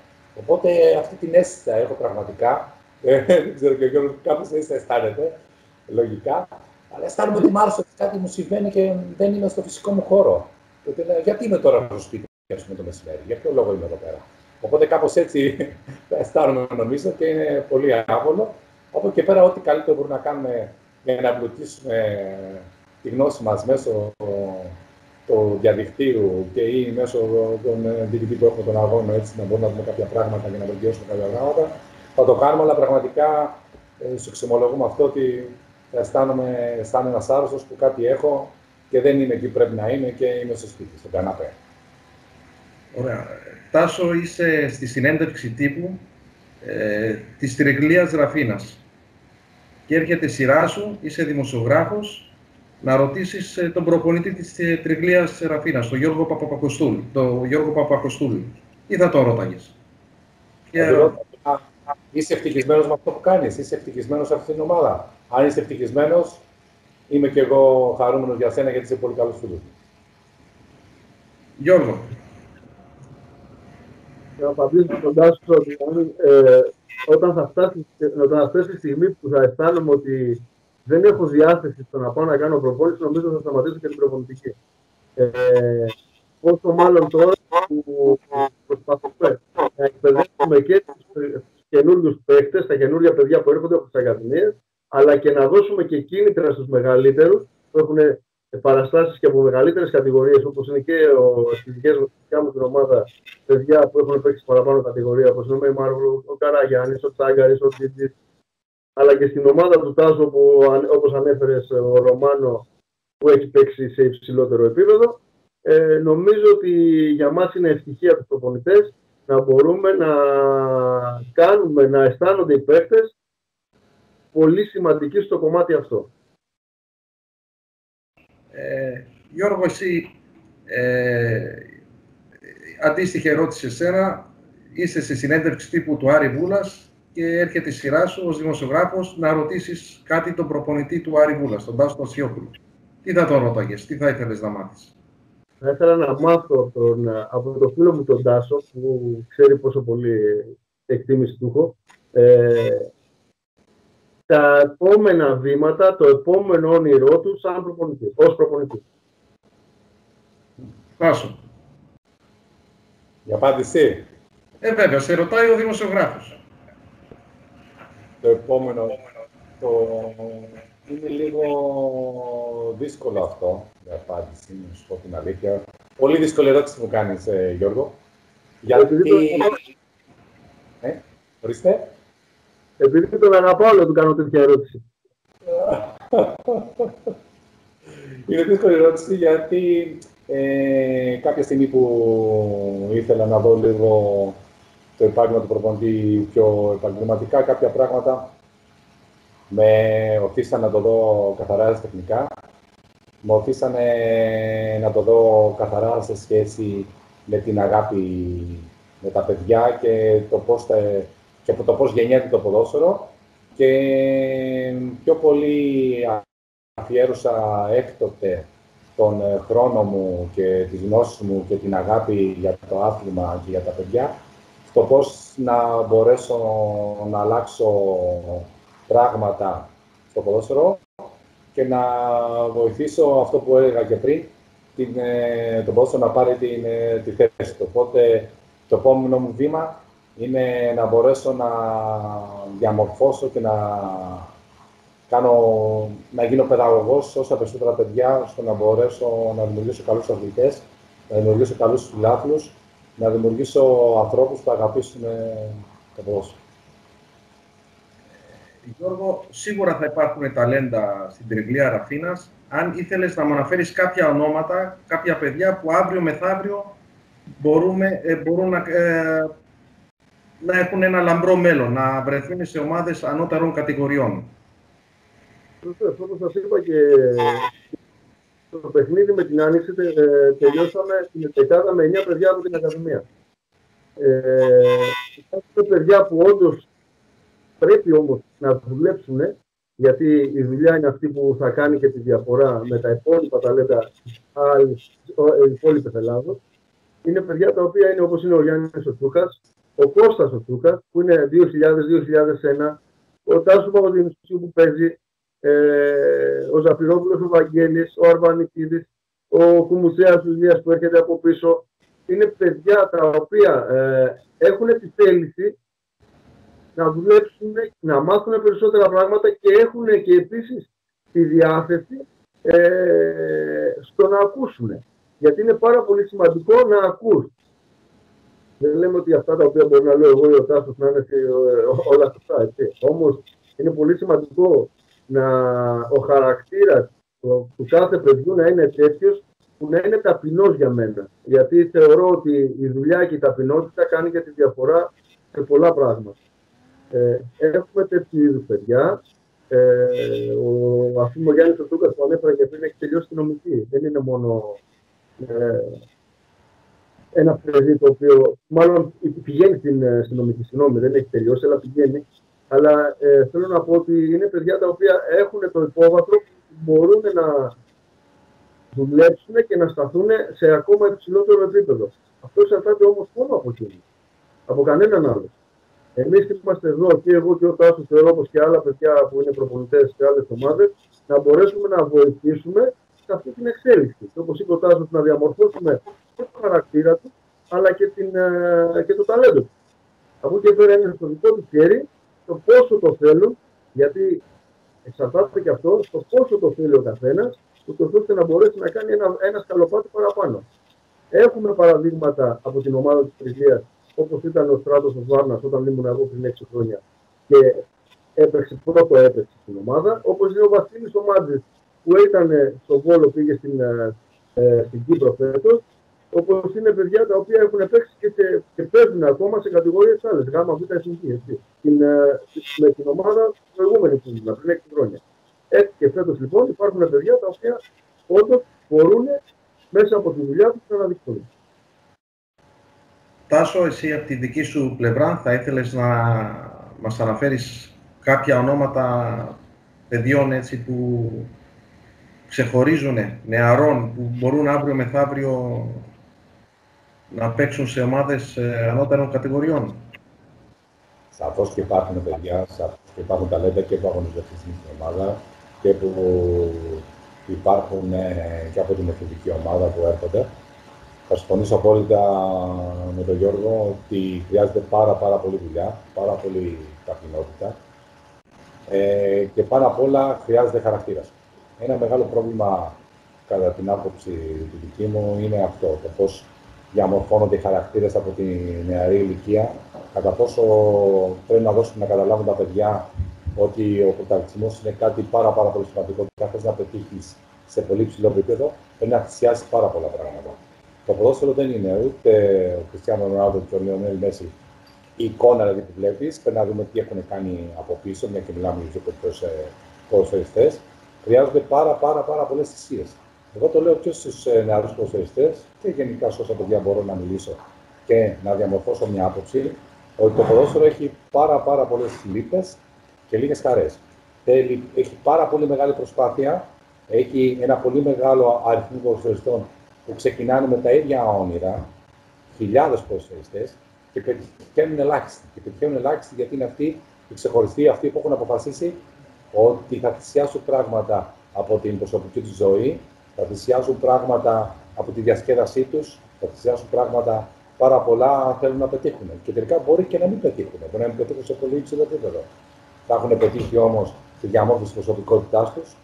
Οπότε αυτή την αίσθηση έχω πραγματικά. Δεν ξέρω και ο κάποιος έτσι αισθάνεται, λογικά. Αλλά αισθάνομαι ότι είμαι άρρωστος, κάτι μου συμβαίνει και δεν είμαι στο φυσικό μου χώρο. Γιατί είμαι τώρα στο σπίτι μου το μεσημέρι, για ποιο λόγο είμαι εδώ πέρα? Οπότε κάπως έτσι αισθάνομαι, νομίζω, και είναι πολύ άβολο. Από εκεί και πέρα, ό,τι καλύτερο μπορούμε να κάνουμε για να εμπλουτίσουμε τη γνώση μας μέσω του διαδικτύου και ή μέσω των DVD που έχουμε τον αγώνα, έτσι να μπορούμε να δούμε κάποια πράγματα και να βελτιώσουμε κάποια πράγματα, θα το κάνουμε. Αλλά πραγματικά σου ξεμολογούμε αυτό ότι αισθάνομαι ένας άρρωστος που κάτι έχω και δεν είμαι εκεί που πρέπει να είμαι και είμαι στο σπίτι, στον καναπέ. Ωραία. Τάσο, είσαι στη συνέντευξη τύπου της Τριγλίας Ραφήνας και έρχεται η σειρά σου, είσαι δημοσιογράφος, να ρωτήσεις τον προπονητή της Τριγλίας Ραφήνας, τον Γιώργο Παπακωστούλη. Τι θα το ρώταγες? Είσαι ευτυχισμένος με αυτό που κάνεις, είσαι ευτυχισμένος σε αυτήν την ομάδα? Αν είσαι ευτυχισμένος, είμαι και εγώ χαρούμενος για σένα, γιατί είσαι πολύ καλός φίλος. Γιώργο. Θα απαντήσω στον Τάσο ότι όταν θα φτάσει η στιγμή που θα αισθάνομαι ότι δεν έχω διάθεση στο να πάω να κάνω προπόνηση, νομίζω θα σταματήσω και την προπονητική. Όσο μάλλον τώρα που προσπαθούμε να εκπαιδεύσουμε και τους καινούριους παίκτες, τα καινούρια παιδιά που έρχονται από τις ακαδημίες, αλλά και να δώσουμε και κίνητρα στους μεγαλύτερους που έχουν παραστάσεις και από μεγαλύτερες κατηγορίες, όπως είναι και στις δικές μου την ομάδα, παιδιά που έχουν παίξει παραπάνω κατηγορία, όπως είναι ο Μεϊμάρογλου, ο Καραγιάννης, ο Τσάγκαρης, ο Τζίτζης, αλλά και στην ομάδα του Τάσο, που, όπως ανέφερες, ο Ρωμάνο, που έχει παίξει σε υψηλότερο επίπεδο. Νομίζω ότι για μας είναι ευτυχία τους προπονητές να μπορούμε να κάνουμε, να αισθάνονται οι παίκτες πολύ σημαντική στο κομμάτι αυτό. Γιώργο, εσύ αντίστοιχη ερώτηση εσένα. Είσαι στη συνέντευξη τύπου του Άρη Βούλας και έρχεται η σειρά σου ως δημοσιογράφος να ρωτήσεις κάτι τον προπονητή του Άρη Βούλας, τον Τάσο Τασιόπουλο. Τι θα τον ρώταγες, τι θα ήθελες να μάθεις? Θα ήθελα να μάθω από τον φίλο μου τον Τάσο, που ξέρει πόσο πολύ εκτίμηση του έχω, Τα επόμενα βήματα, το επόμενο όνειρό του σαν προπονητή, ως προπονητή. Τάσο. Για απάντηση. Βέβαια, σε ρωτάει ο δημοσιογράφος. Το επόμενο... Είναι λίγο δύσκολο αυτό, η απάντηση, να σου πω την αλήθεια. Πολύ δύσκολη ερώτηση μου κάνεις, Γιώργο. Γιατί... ορίστε. Επειδή τον αγαπάω, λέω, του κάνω τέτοια ερώτηση. Είναι δύσκολη ερώτηση, γιατί κάποια στιγμή που ήθελα να δω λίγο το επάγγελμα του προπονητή πιο επαγγελματικά, κάποια πράγματα με οθήσαν να το δω καθαρά τεχνικά, με οθήσαν να το δω καθαρά σε σχέση με την αγάπη με τα παιδιά και το πώς τα... και από το πώς γεννιέται το ποδόσφαιρο, και πιο πολύ αφιέρωσα έκτοτε τον χρόνο μου και τις γνώσεις μου και την αγάπη για το άθλημα και για τα παιδιά, στο πώς να μπορέσω να αλλάξω πράγματα στο ποδόσφαιρο και να βοηθήσω αυτό που έλεγα και πριν, το ποδόσφαιρο να πάρει τη θέση του. Οπότε το επόμενο μου βήμα είναι να μπορέσω να διαμορφώσω και να γίνω παιδαγωγός όσα περισσότερα παιδιά, ώστε να μπορέσω να δημιουργήσω καλούς αθλητές, να δημιουργήσω καλούς φιλάθλους, να δημιουργήσω ανθρώπους που θα αγαπήσουν το ποδόσφαιρο. Γιώργο, σίγουρα θα υπάρχουν ταλέντα στην Τριγλία Ραφήνας. Αν ήθελες να μου αναφέρεις κάποια ονόματα, κάποια παιδιά που αύριο μεθαύριο μπορούν να έχουν ένα λαμπρό μέλλον, να βρεθούν σε ομάδες ανώτερων κατηγοριών. Όπως σας είπα και το παιχνίδι με την Άνοιξη, τελειώσαμε την τετάδα με 9 παιδιά από την Ακαδημία. Υπάρχουν παιδιά που όντως πρέπει όμως να δουλέψουν, γιατί η δουλειά είναι αυτή που θα κάνει και τη διαφορά με τα υπόλοιπα ταλέντα της υπόλοιπης Ελλάδος. Είναι παιδιά τα οποία είναι, όπως είναι ο Γιάννης ο Τούγκας, ο Κώστας ο Τούγκας, που είναι 2000-2001, ο Τάσος Παγωδίνης που παίζει, ο Ζαφυρόπουλος, ο Βαγγέλης, ο Αρβανικίδης, ο Κουμουθέας Ισμίας που έρχεται από πίσω. Είναι παιδιά τα οποία έχουν τη θέληση να δουλέψουν, να μάθουν περισσότερα πράγματα και έχουν και επίσης τη διάθεση στο να ακούσουν. Γιατί είναι πάρα πολύ σημαντικό να ακούς. Δεν λέμε ότι αυτά τα οποία μπορεί να λέω εγώ ή ο Τάσος να είναι όλα αυτά, έτσι. Όμως είναι πολύ σημαντικό ο χαρακτήρας του κάθε παιδιού να είναι τέτοιος που να είναι ταπεινός για μένα. Γιατί θεωρώ ότι η δουλειά και η ταπεινότητα κάνει και τη διαφορά σε πολλά πράγματα. Έχουμε τέτοιου είδους παιδιά. Ο Αφήμο Γιάννης Τούγκας που ανέφερα και πριν έχει τελειώσει τη νομική. Δεν είναι μόνο ένα παιδί το οποίο, μάλλον πηγαίνει στην νομική, συγγνώμη, δεν έχει τελειώσει, αλλά πηγαίνει. Αλλά θέλω να πω ότι είναι παιδιά τα οποία έχουν το υπόβαθρο που μπορούν να δουλέψουν και να σταθούν σε ακόμα υψηλότερο επίπεδο. Αυτό εξαρτάται όμως μόνο από εκείνους, από κανέναν άλλο. Εμείς που είμαστε εδώ, και εγώ και ο Τάσος, θεωρώ όπως και άλλα παιδιά που είναι προπονητές και άλλες ομάδες, να μπορέσουμε να βοηθήσουμε σε αυτή την εξέλιξη. Όπως είπε ο Τάσος, να διαμορφώσουμε και το χαρακτήρα του, αλλά και το ταλέντο του. Από εκεί πέρα είναι στο δικό του χέρι το πόσο το θέλουν, γιατί εξαρτάται και αυτό, το πόσο το θέλει ο καθένας, ούτως ώστε να μπορέσει να κάνει ένα σκαλοπάτι παραπάνω. Έχουμε παραδείγματα από την ομάδα της Τριγλίας, όπως ήταν ο Στράτος ο Βάρνας όταν ήμουν εγώ πριν 6 χρόνια και έπαιξε, πρώτο έπαιξε στην ομάδα. Όπως είναι ο Βασίλης ο Μάντζης που ήταν στο Βόλο, πήγε στην Κύπρο φέτος. Όπως είναι παιδιά τα οποία έχουν παίξει και παίζουν ακόμα σε κατηγορίες άλλες, Γάμα Εθνική, με την ομάδα του προηγούμενη που ήμουν πριν 6 χρόνια. Έτσι και φέτος λοιπόν υπάρχουν παιδιά τα οποία όντως μπορούν μέσα από τη δουλειά τους να αναδειχθούν. Τάσο, εσύ από τη δική σου πλευρά θα ήθελες να μας αναφέρεις κάποια ονόματα παιδιών, έτσι, που ξεχωρίζουν, νεαρών, που μπορούν αύριο μεθαύριο να παίξουν σε ομάδες ανώτερων κατηγοριών. Σαφώς και υπάρχουν παιδιά, σαφώς και υπάρχουν ταλέντα και που αγωνίζονται στην ομάδα και που υπάρχουν και από την εθνική ομάδα που έρχονται. Θα συμφωνήσω απόλυτα με τον Γιώργο ότι χρειάζεται πάρα πολύ δουλειά, πάρα πολύ ταπεινότητα και πάνω απ' όλα χρειάζεται χαρακτήρας. Ένα μεγάλο πρόβλημα κατά την άποψη του δική μου είναι αυτό, το πώς διαμορφώνονται οι χαρακτήρες από τη νεαρή ηλικία, κατά πόσο πρέπει να δώσουν να καταλάβουν τα παιδιά ότι ο πρωταγωνισμός είναι κάτι πάρα πολύ σημαντικό και αν θες να πετύχεις σε πολύ ψηλό επίπεδο, πρέπει να θυσιάσεις πάρα πολλά πράγματα. Το ποδόσφαιρο δεν είναι ούτε ο Κριστιάνο Ρονάλντο και ο Λεονέλ Μέση η εικόνα δηλαδή, που βλέπεις. Πρέπει να δούμε τι έχουν κάνει από πίσω, μια και μιλάμε για τους ποδοσφαιριστές. Χρειάζονται πάρα πολλές θυσίες. Εγώ το λέω και στους νεαρούς ποδοσφαιριστές και γενικά σε όσα παιδιά μπορώ να μιλήσω και να διαμορφώσω μια άποψη ότι το ποδόσφαιρο έχει πάρα πολλές λύπες και λίγες χαρές. Έχει πάρα πολύ μεγάλη προσπάθεια, έχει ένα πολύ μεγάλο αριθμό ποδοσφαιριστών που ξεκινάνε με τα ίδια όνειρα, χιλιάδες ποδοσφαιριστές και πετυχαίνουν ελάχιστοι. Και πετυχαίνουν ελάχιστοι γιατί είναι αυτοί οι ξεχωριστοί, αυτοί που έχουν αποφασίσει ότι θα θυσιάσουν πράγματα από την προσωπική τους ζωή, θα θυσιάσουν πράγματα από τη διασκέδασή τους, θα θυσιάσουν πράγματα πάρα πολλά θέλουν να πετύχουν. Και τελικά μπορεί και να μην πετύχουν, μπορεί να μην πετύχουν σε πολύ υψηλό επίπεδο. Θα έχουν πετύχει όμως τη διαμόρφωση της προσωπικότητάς τους,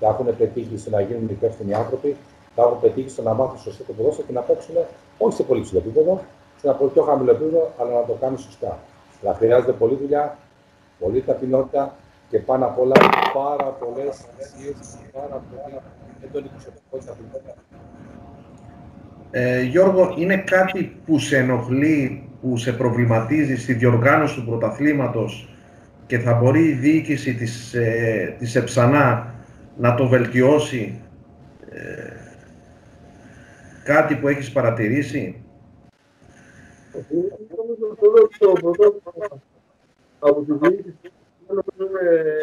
θα έχουν πετύχει στο να γίνουν υπεύθυνοι άνθρωποι, θα έχουν πετύχει στο να μάθουν σωστά το ποδόσφαιρο και να παίξουν όχι σε πολύ υψηλό επίπεδο, σε ένα πιο χαμηλό επίπεδο, αλλά να το κάνουν σωστά. Θα χρειάζεται πολλή δουλειά, πολλή ταπεινότητα και πάνω απ' όλα πάρα πολλές θυσίες, πάρα πολλά έντονη προσωπικότητα. Γιώργο, είναι κάτι που σε ενοχλεί, που σε προβληματίζει στη διοργάνωση του πρωταθλήματος και θα μπορεί η διοίκηση της ΕΠΣΑΝΑ να το βελτιώσει, κάτι που έχεις παρατηρήσει? Το πρωτάθλημα από τη διοίκηση είναι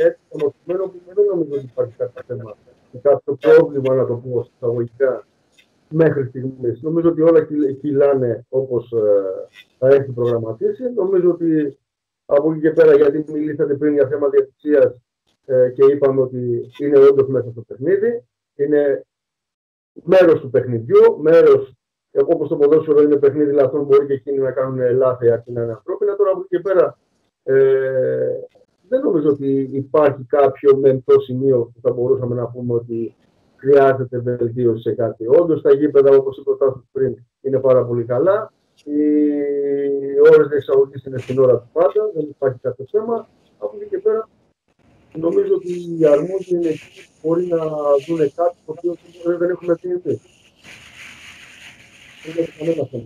έτσι ενοχλημένο που δεν νομίζω ότι υπάρχει κάποιο θέμα, κάποιο πρόβλημα, να το πούμε συσταγωγικά. Μέχρι στιγμής. Νομίζω ότι όλα κυλάνε όπως θα έχει προγραμματίσει. Νομίζω ότι από εκεί και πέρα, γιατί μιλήσατε πριν για θέμα διαιτησίας και είπαμε ότι είναι όντως μέσα στο παιχνίδι, είναι μέρος του παιχνιδιού, μέρος όπως το ποδόσφαιρο είναι παιχνίδι λαθών, μπορεί και εκείνοι να κάνουν λάθη αρκεί να είναι ανθρώπινα. Τώρα από εκεί και πέρα δεν νομίζω ότι υπάρχει κάποιο μεντό σημείο που θα μπορούσαμε να πούμε ότι χρειάζεται βελτίωση σε κάτι. Όντως τα γήπεδα, όπως είπα πριν, είναι πάρα πολύ καλά. Οι ώρες διεξαγωγής είναι στην ώρα του πάντα, δεν υπάρχει κάποιο θέμα. Από εκεί και πέρα, νομίζω ότι οι αρμόδιοι είναι εκεί, μπορεί να δουν κάτι το οποίο δεν έχουμε θυμηθεί. Δεν έχει κανένα θέμα.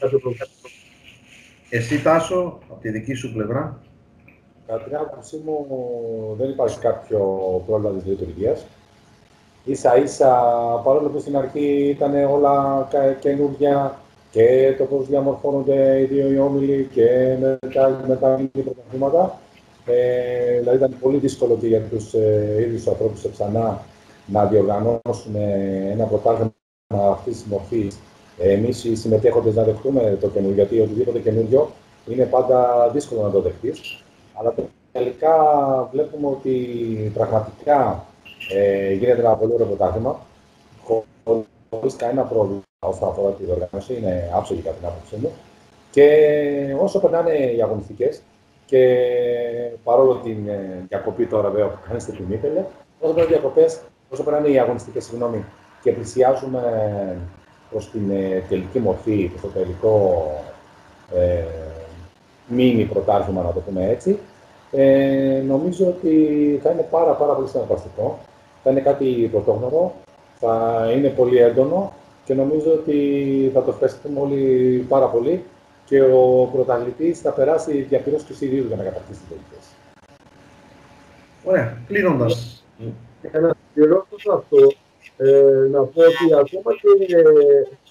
Κάποιο πρόβλημα. Εσύ, Τάσο, από τη δική σου πλευρά? Κατά την άποψή μου, δεν υπάρχει κάποιο πρόβλημα της λειτουργίας. Ίσα-ίσα, παρόλο που στην αρχή ήταν όλα καινούργια και το πώς διαμορφώνονται οι δύο οι όμιλοι και μετά οι πρωταθλήματα. Δηλαδή ήταν πολύ δύσκολο και για τους ίδιους ανθρώπους σε Ψανά να διοργανώσουν ένα πρωτάθλημα αυτής της μορφής. Εμείς οι συμμετέχοντες να δεχτούμε το καινούργιο, γιατί οτιδήποτε καινούργιο είναι πάντα δύσκολο να το δεχτείς. Αλλά τελικά βλέπουμε ότι πραγματικά γίνεται ένα πολύ ωραίο πρωτάθλημα, χωρίς κανένα πρόβλημα όσον αφορά τη διοργάνωση, είναι άψογη κατά την άποψή μου. Και όσο περνάνε οι αγωνιστικές, και παρόλο την διακοπή τώρα βέβαια που κάνει στην Πινίπελε, όσο περνάνε οι αγωνιστικές, συγγνώμη, και πλησιάζουμε προς την τελική μορφή, προς το τελικό μίνι πρωτάθλημα, να το πούμε έτσι. Νομίζω ότι θα είναι πάρα πολύ συναρπαστικό, θα είναι κάτι πρωτόγνωρο, θα είναι πολύ έντονο και νομίζω ότι θα το ευχαριστούμε όλοι πάρα πολύ και ο πρωταθλητής θα περάσει διαπηρός και σειρίου για να κατακτήσει την τελική. Ωραία, κλείνοντας. Ένα πληρώσω αυτό, να πω ότι ακόμα και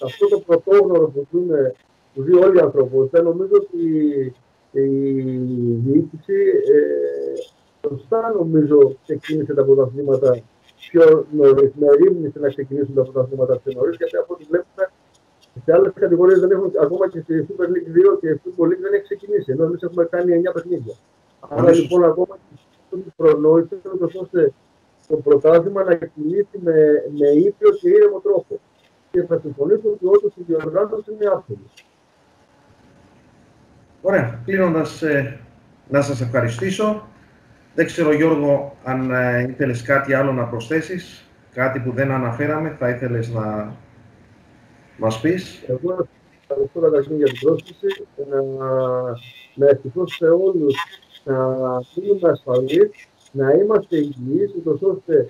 αυτό το πρωτόγνωρο που ζει όλοι οι άνθρωποι, θα νομίζω ότι η διοίκηση σωστά νομίζω ξεκίνησε τα πρωταθλήματα πιο νωρίς, με ρύμνησε να ξεκινήσουν τα πρωταθλήματα πιο νωρίς, γιατί από ό,τι βλέπουμε Σε άλλες κατηγορίες δεν έχουν, ακόμα και στη Super League 2 και στη Super League δεν έχει ξεκινήσει. Ενώ εμείς έχουμε κάνει 9 παιχνίδια. Άρα λοιπόν ακόμα και προνόησε ώστε το πρωτάθλημα να κινήσει με ήπιο και ήρεμο τρόπο. Και θα συμφωνήσω ότι όντως η διοργάνωση είναι άφημη. Ωραία. Κλείνοντας, να σας ευχαριστήσω. Δεν ξέρω, Γιώργο, αν ήθελες κάτι άλλο να προσθέσεις, κάτι που δεν αναφέραμε, θα ήθελες να μας πεις. Εγώ ευχαριστώ καταρχήν για την πρόσκληση. Να ευχηθώ σε όλους να μείνουμε ασφαλείς, να είμαστε υγιείς, ούτως ώστε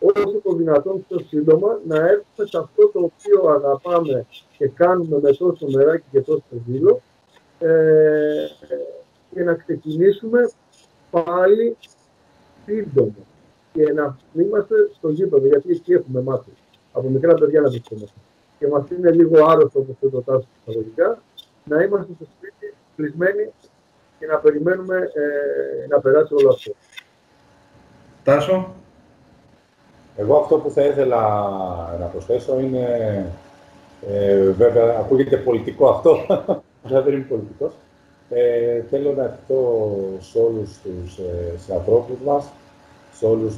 όσο το δυνατόν πιο σύντομα να έρθουμε σε αυτό το οποίο αγαπάμε και κάνουμε με τόσο μεράκι και τόσο δήλο, και να ξεκινήσουμε πάλι σύντομα και να είμαστε στο γήπεδο, γιατί εκεί έχουμε μάθει από μικρά παιδιά να βρισκόμαστε. Και μας είναι λίγο άρρωστο, όπως το Τάσο Παγωδικά, να είμαστε στο σπίτι κλεισμένοι και να περιμένουμε να περάσει όλο αυτό. Τάσο. Εγώ αυτό που θα ήθελα να προσθέσω είναι, βέβαια, ακούγεται πολιτικό αυτό, αλλά δεν είμαι πολιτικός. Θέλω να ευχηθώ σε όλους τους ανθρώπους μας, σε όλους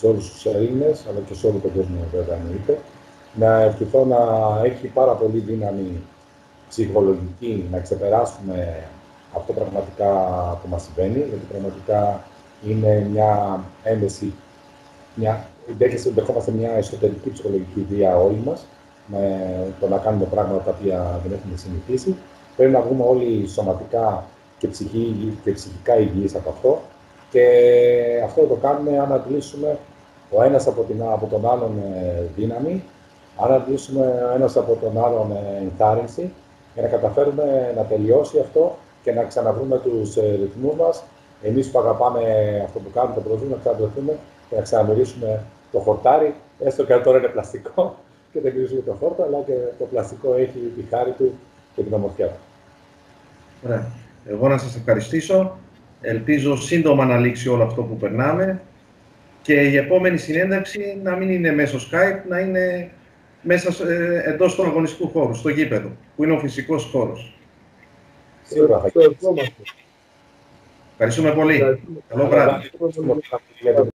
τους Έλληνες, αλλά και σε όλο τον κόσμο βέβαια εννοείται, να ευχηθώ να έχει πάρα πολύ δύναμη ψυχολογική, να ξεπεράσουμε αυτό πραγματικά που μας συμβαίνει, γιατί πραγματικά είναι μια έμεση, δεχόμαστε μια εσωτερική ψυχολογική βία όλοι μας, με το να κάνουμε πράγματα τα οποία δεν έχουμε συνηθίσει. Πρέπει να βγούμε όλοι σωματικά και ψυχικά υγιείς από αυτό. Και αυτό το κάνουμε αν αντλήσουμε ο ένας από τον άλλον δύναμη, αν αντλήσουμε ο ένας από τον άλλον ενθάρρυνση, για να καταφέρουμε να τελειώσει αυτό και να ξαναβρούμε τους ρυθμούς μας. Εμείς που αγαπάμε αυτό που κάνουμε, το πρωτοβουλίο, να ξαναβρεθούμε και να ξαναμυρίσουμε το χορτάρι, έστω και αν τώρα είναι πλαστικό και δεν γυρίζουμε το χόρτο, αλλά και το πλαστικό έχει τη χάρη του και την ομορφιά του. Ωραία. Εγώ να σας ευχαριστήσω. Ελπίζω σύντομα να λήξει όλο αυτό που περνάμε και η επόμενη συνέντευξη να μην είναι μέσω Skype, να είναι μέσα εντός του αγωνιστικού χώρου, στο γήπεδο, που είναι ο φυσικός χώρος. Σίγουρα. Ευχαριστούμε πολύ. Καλό βράδυ.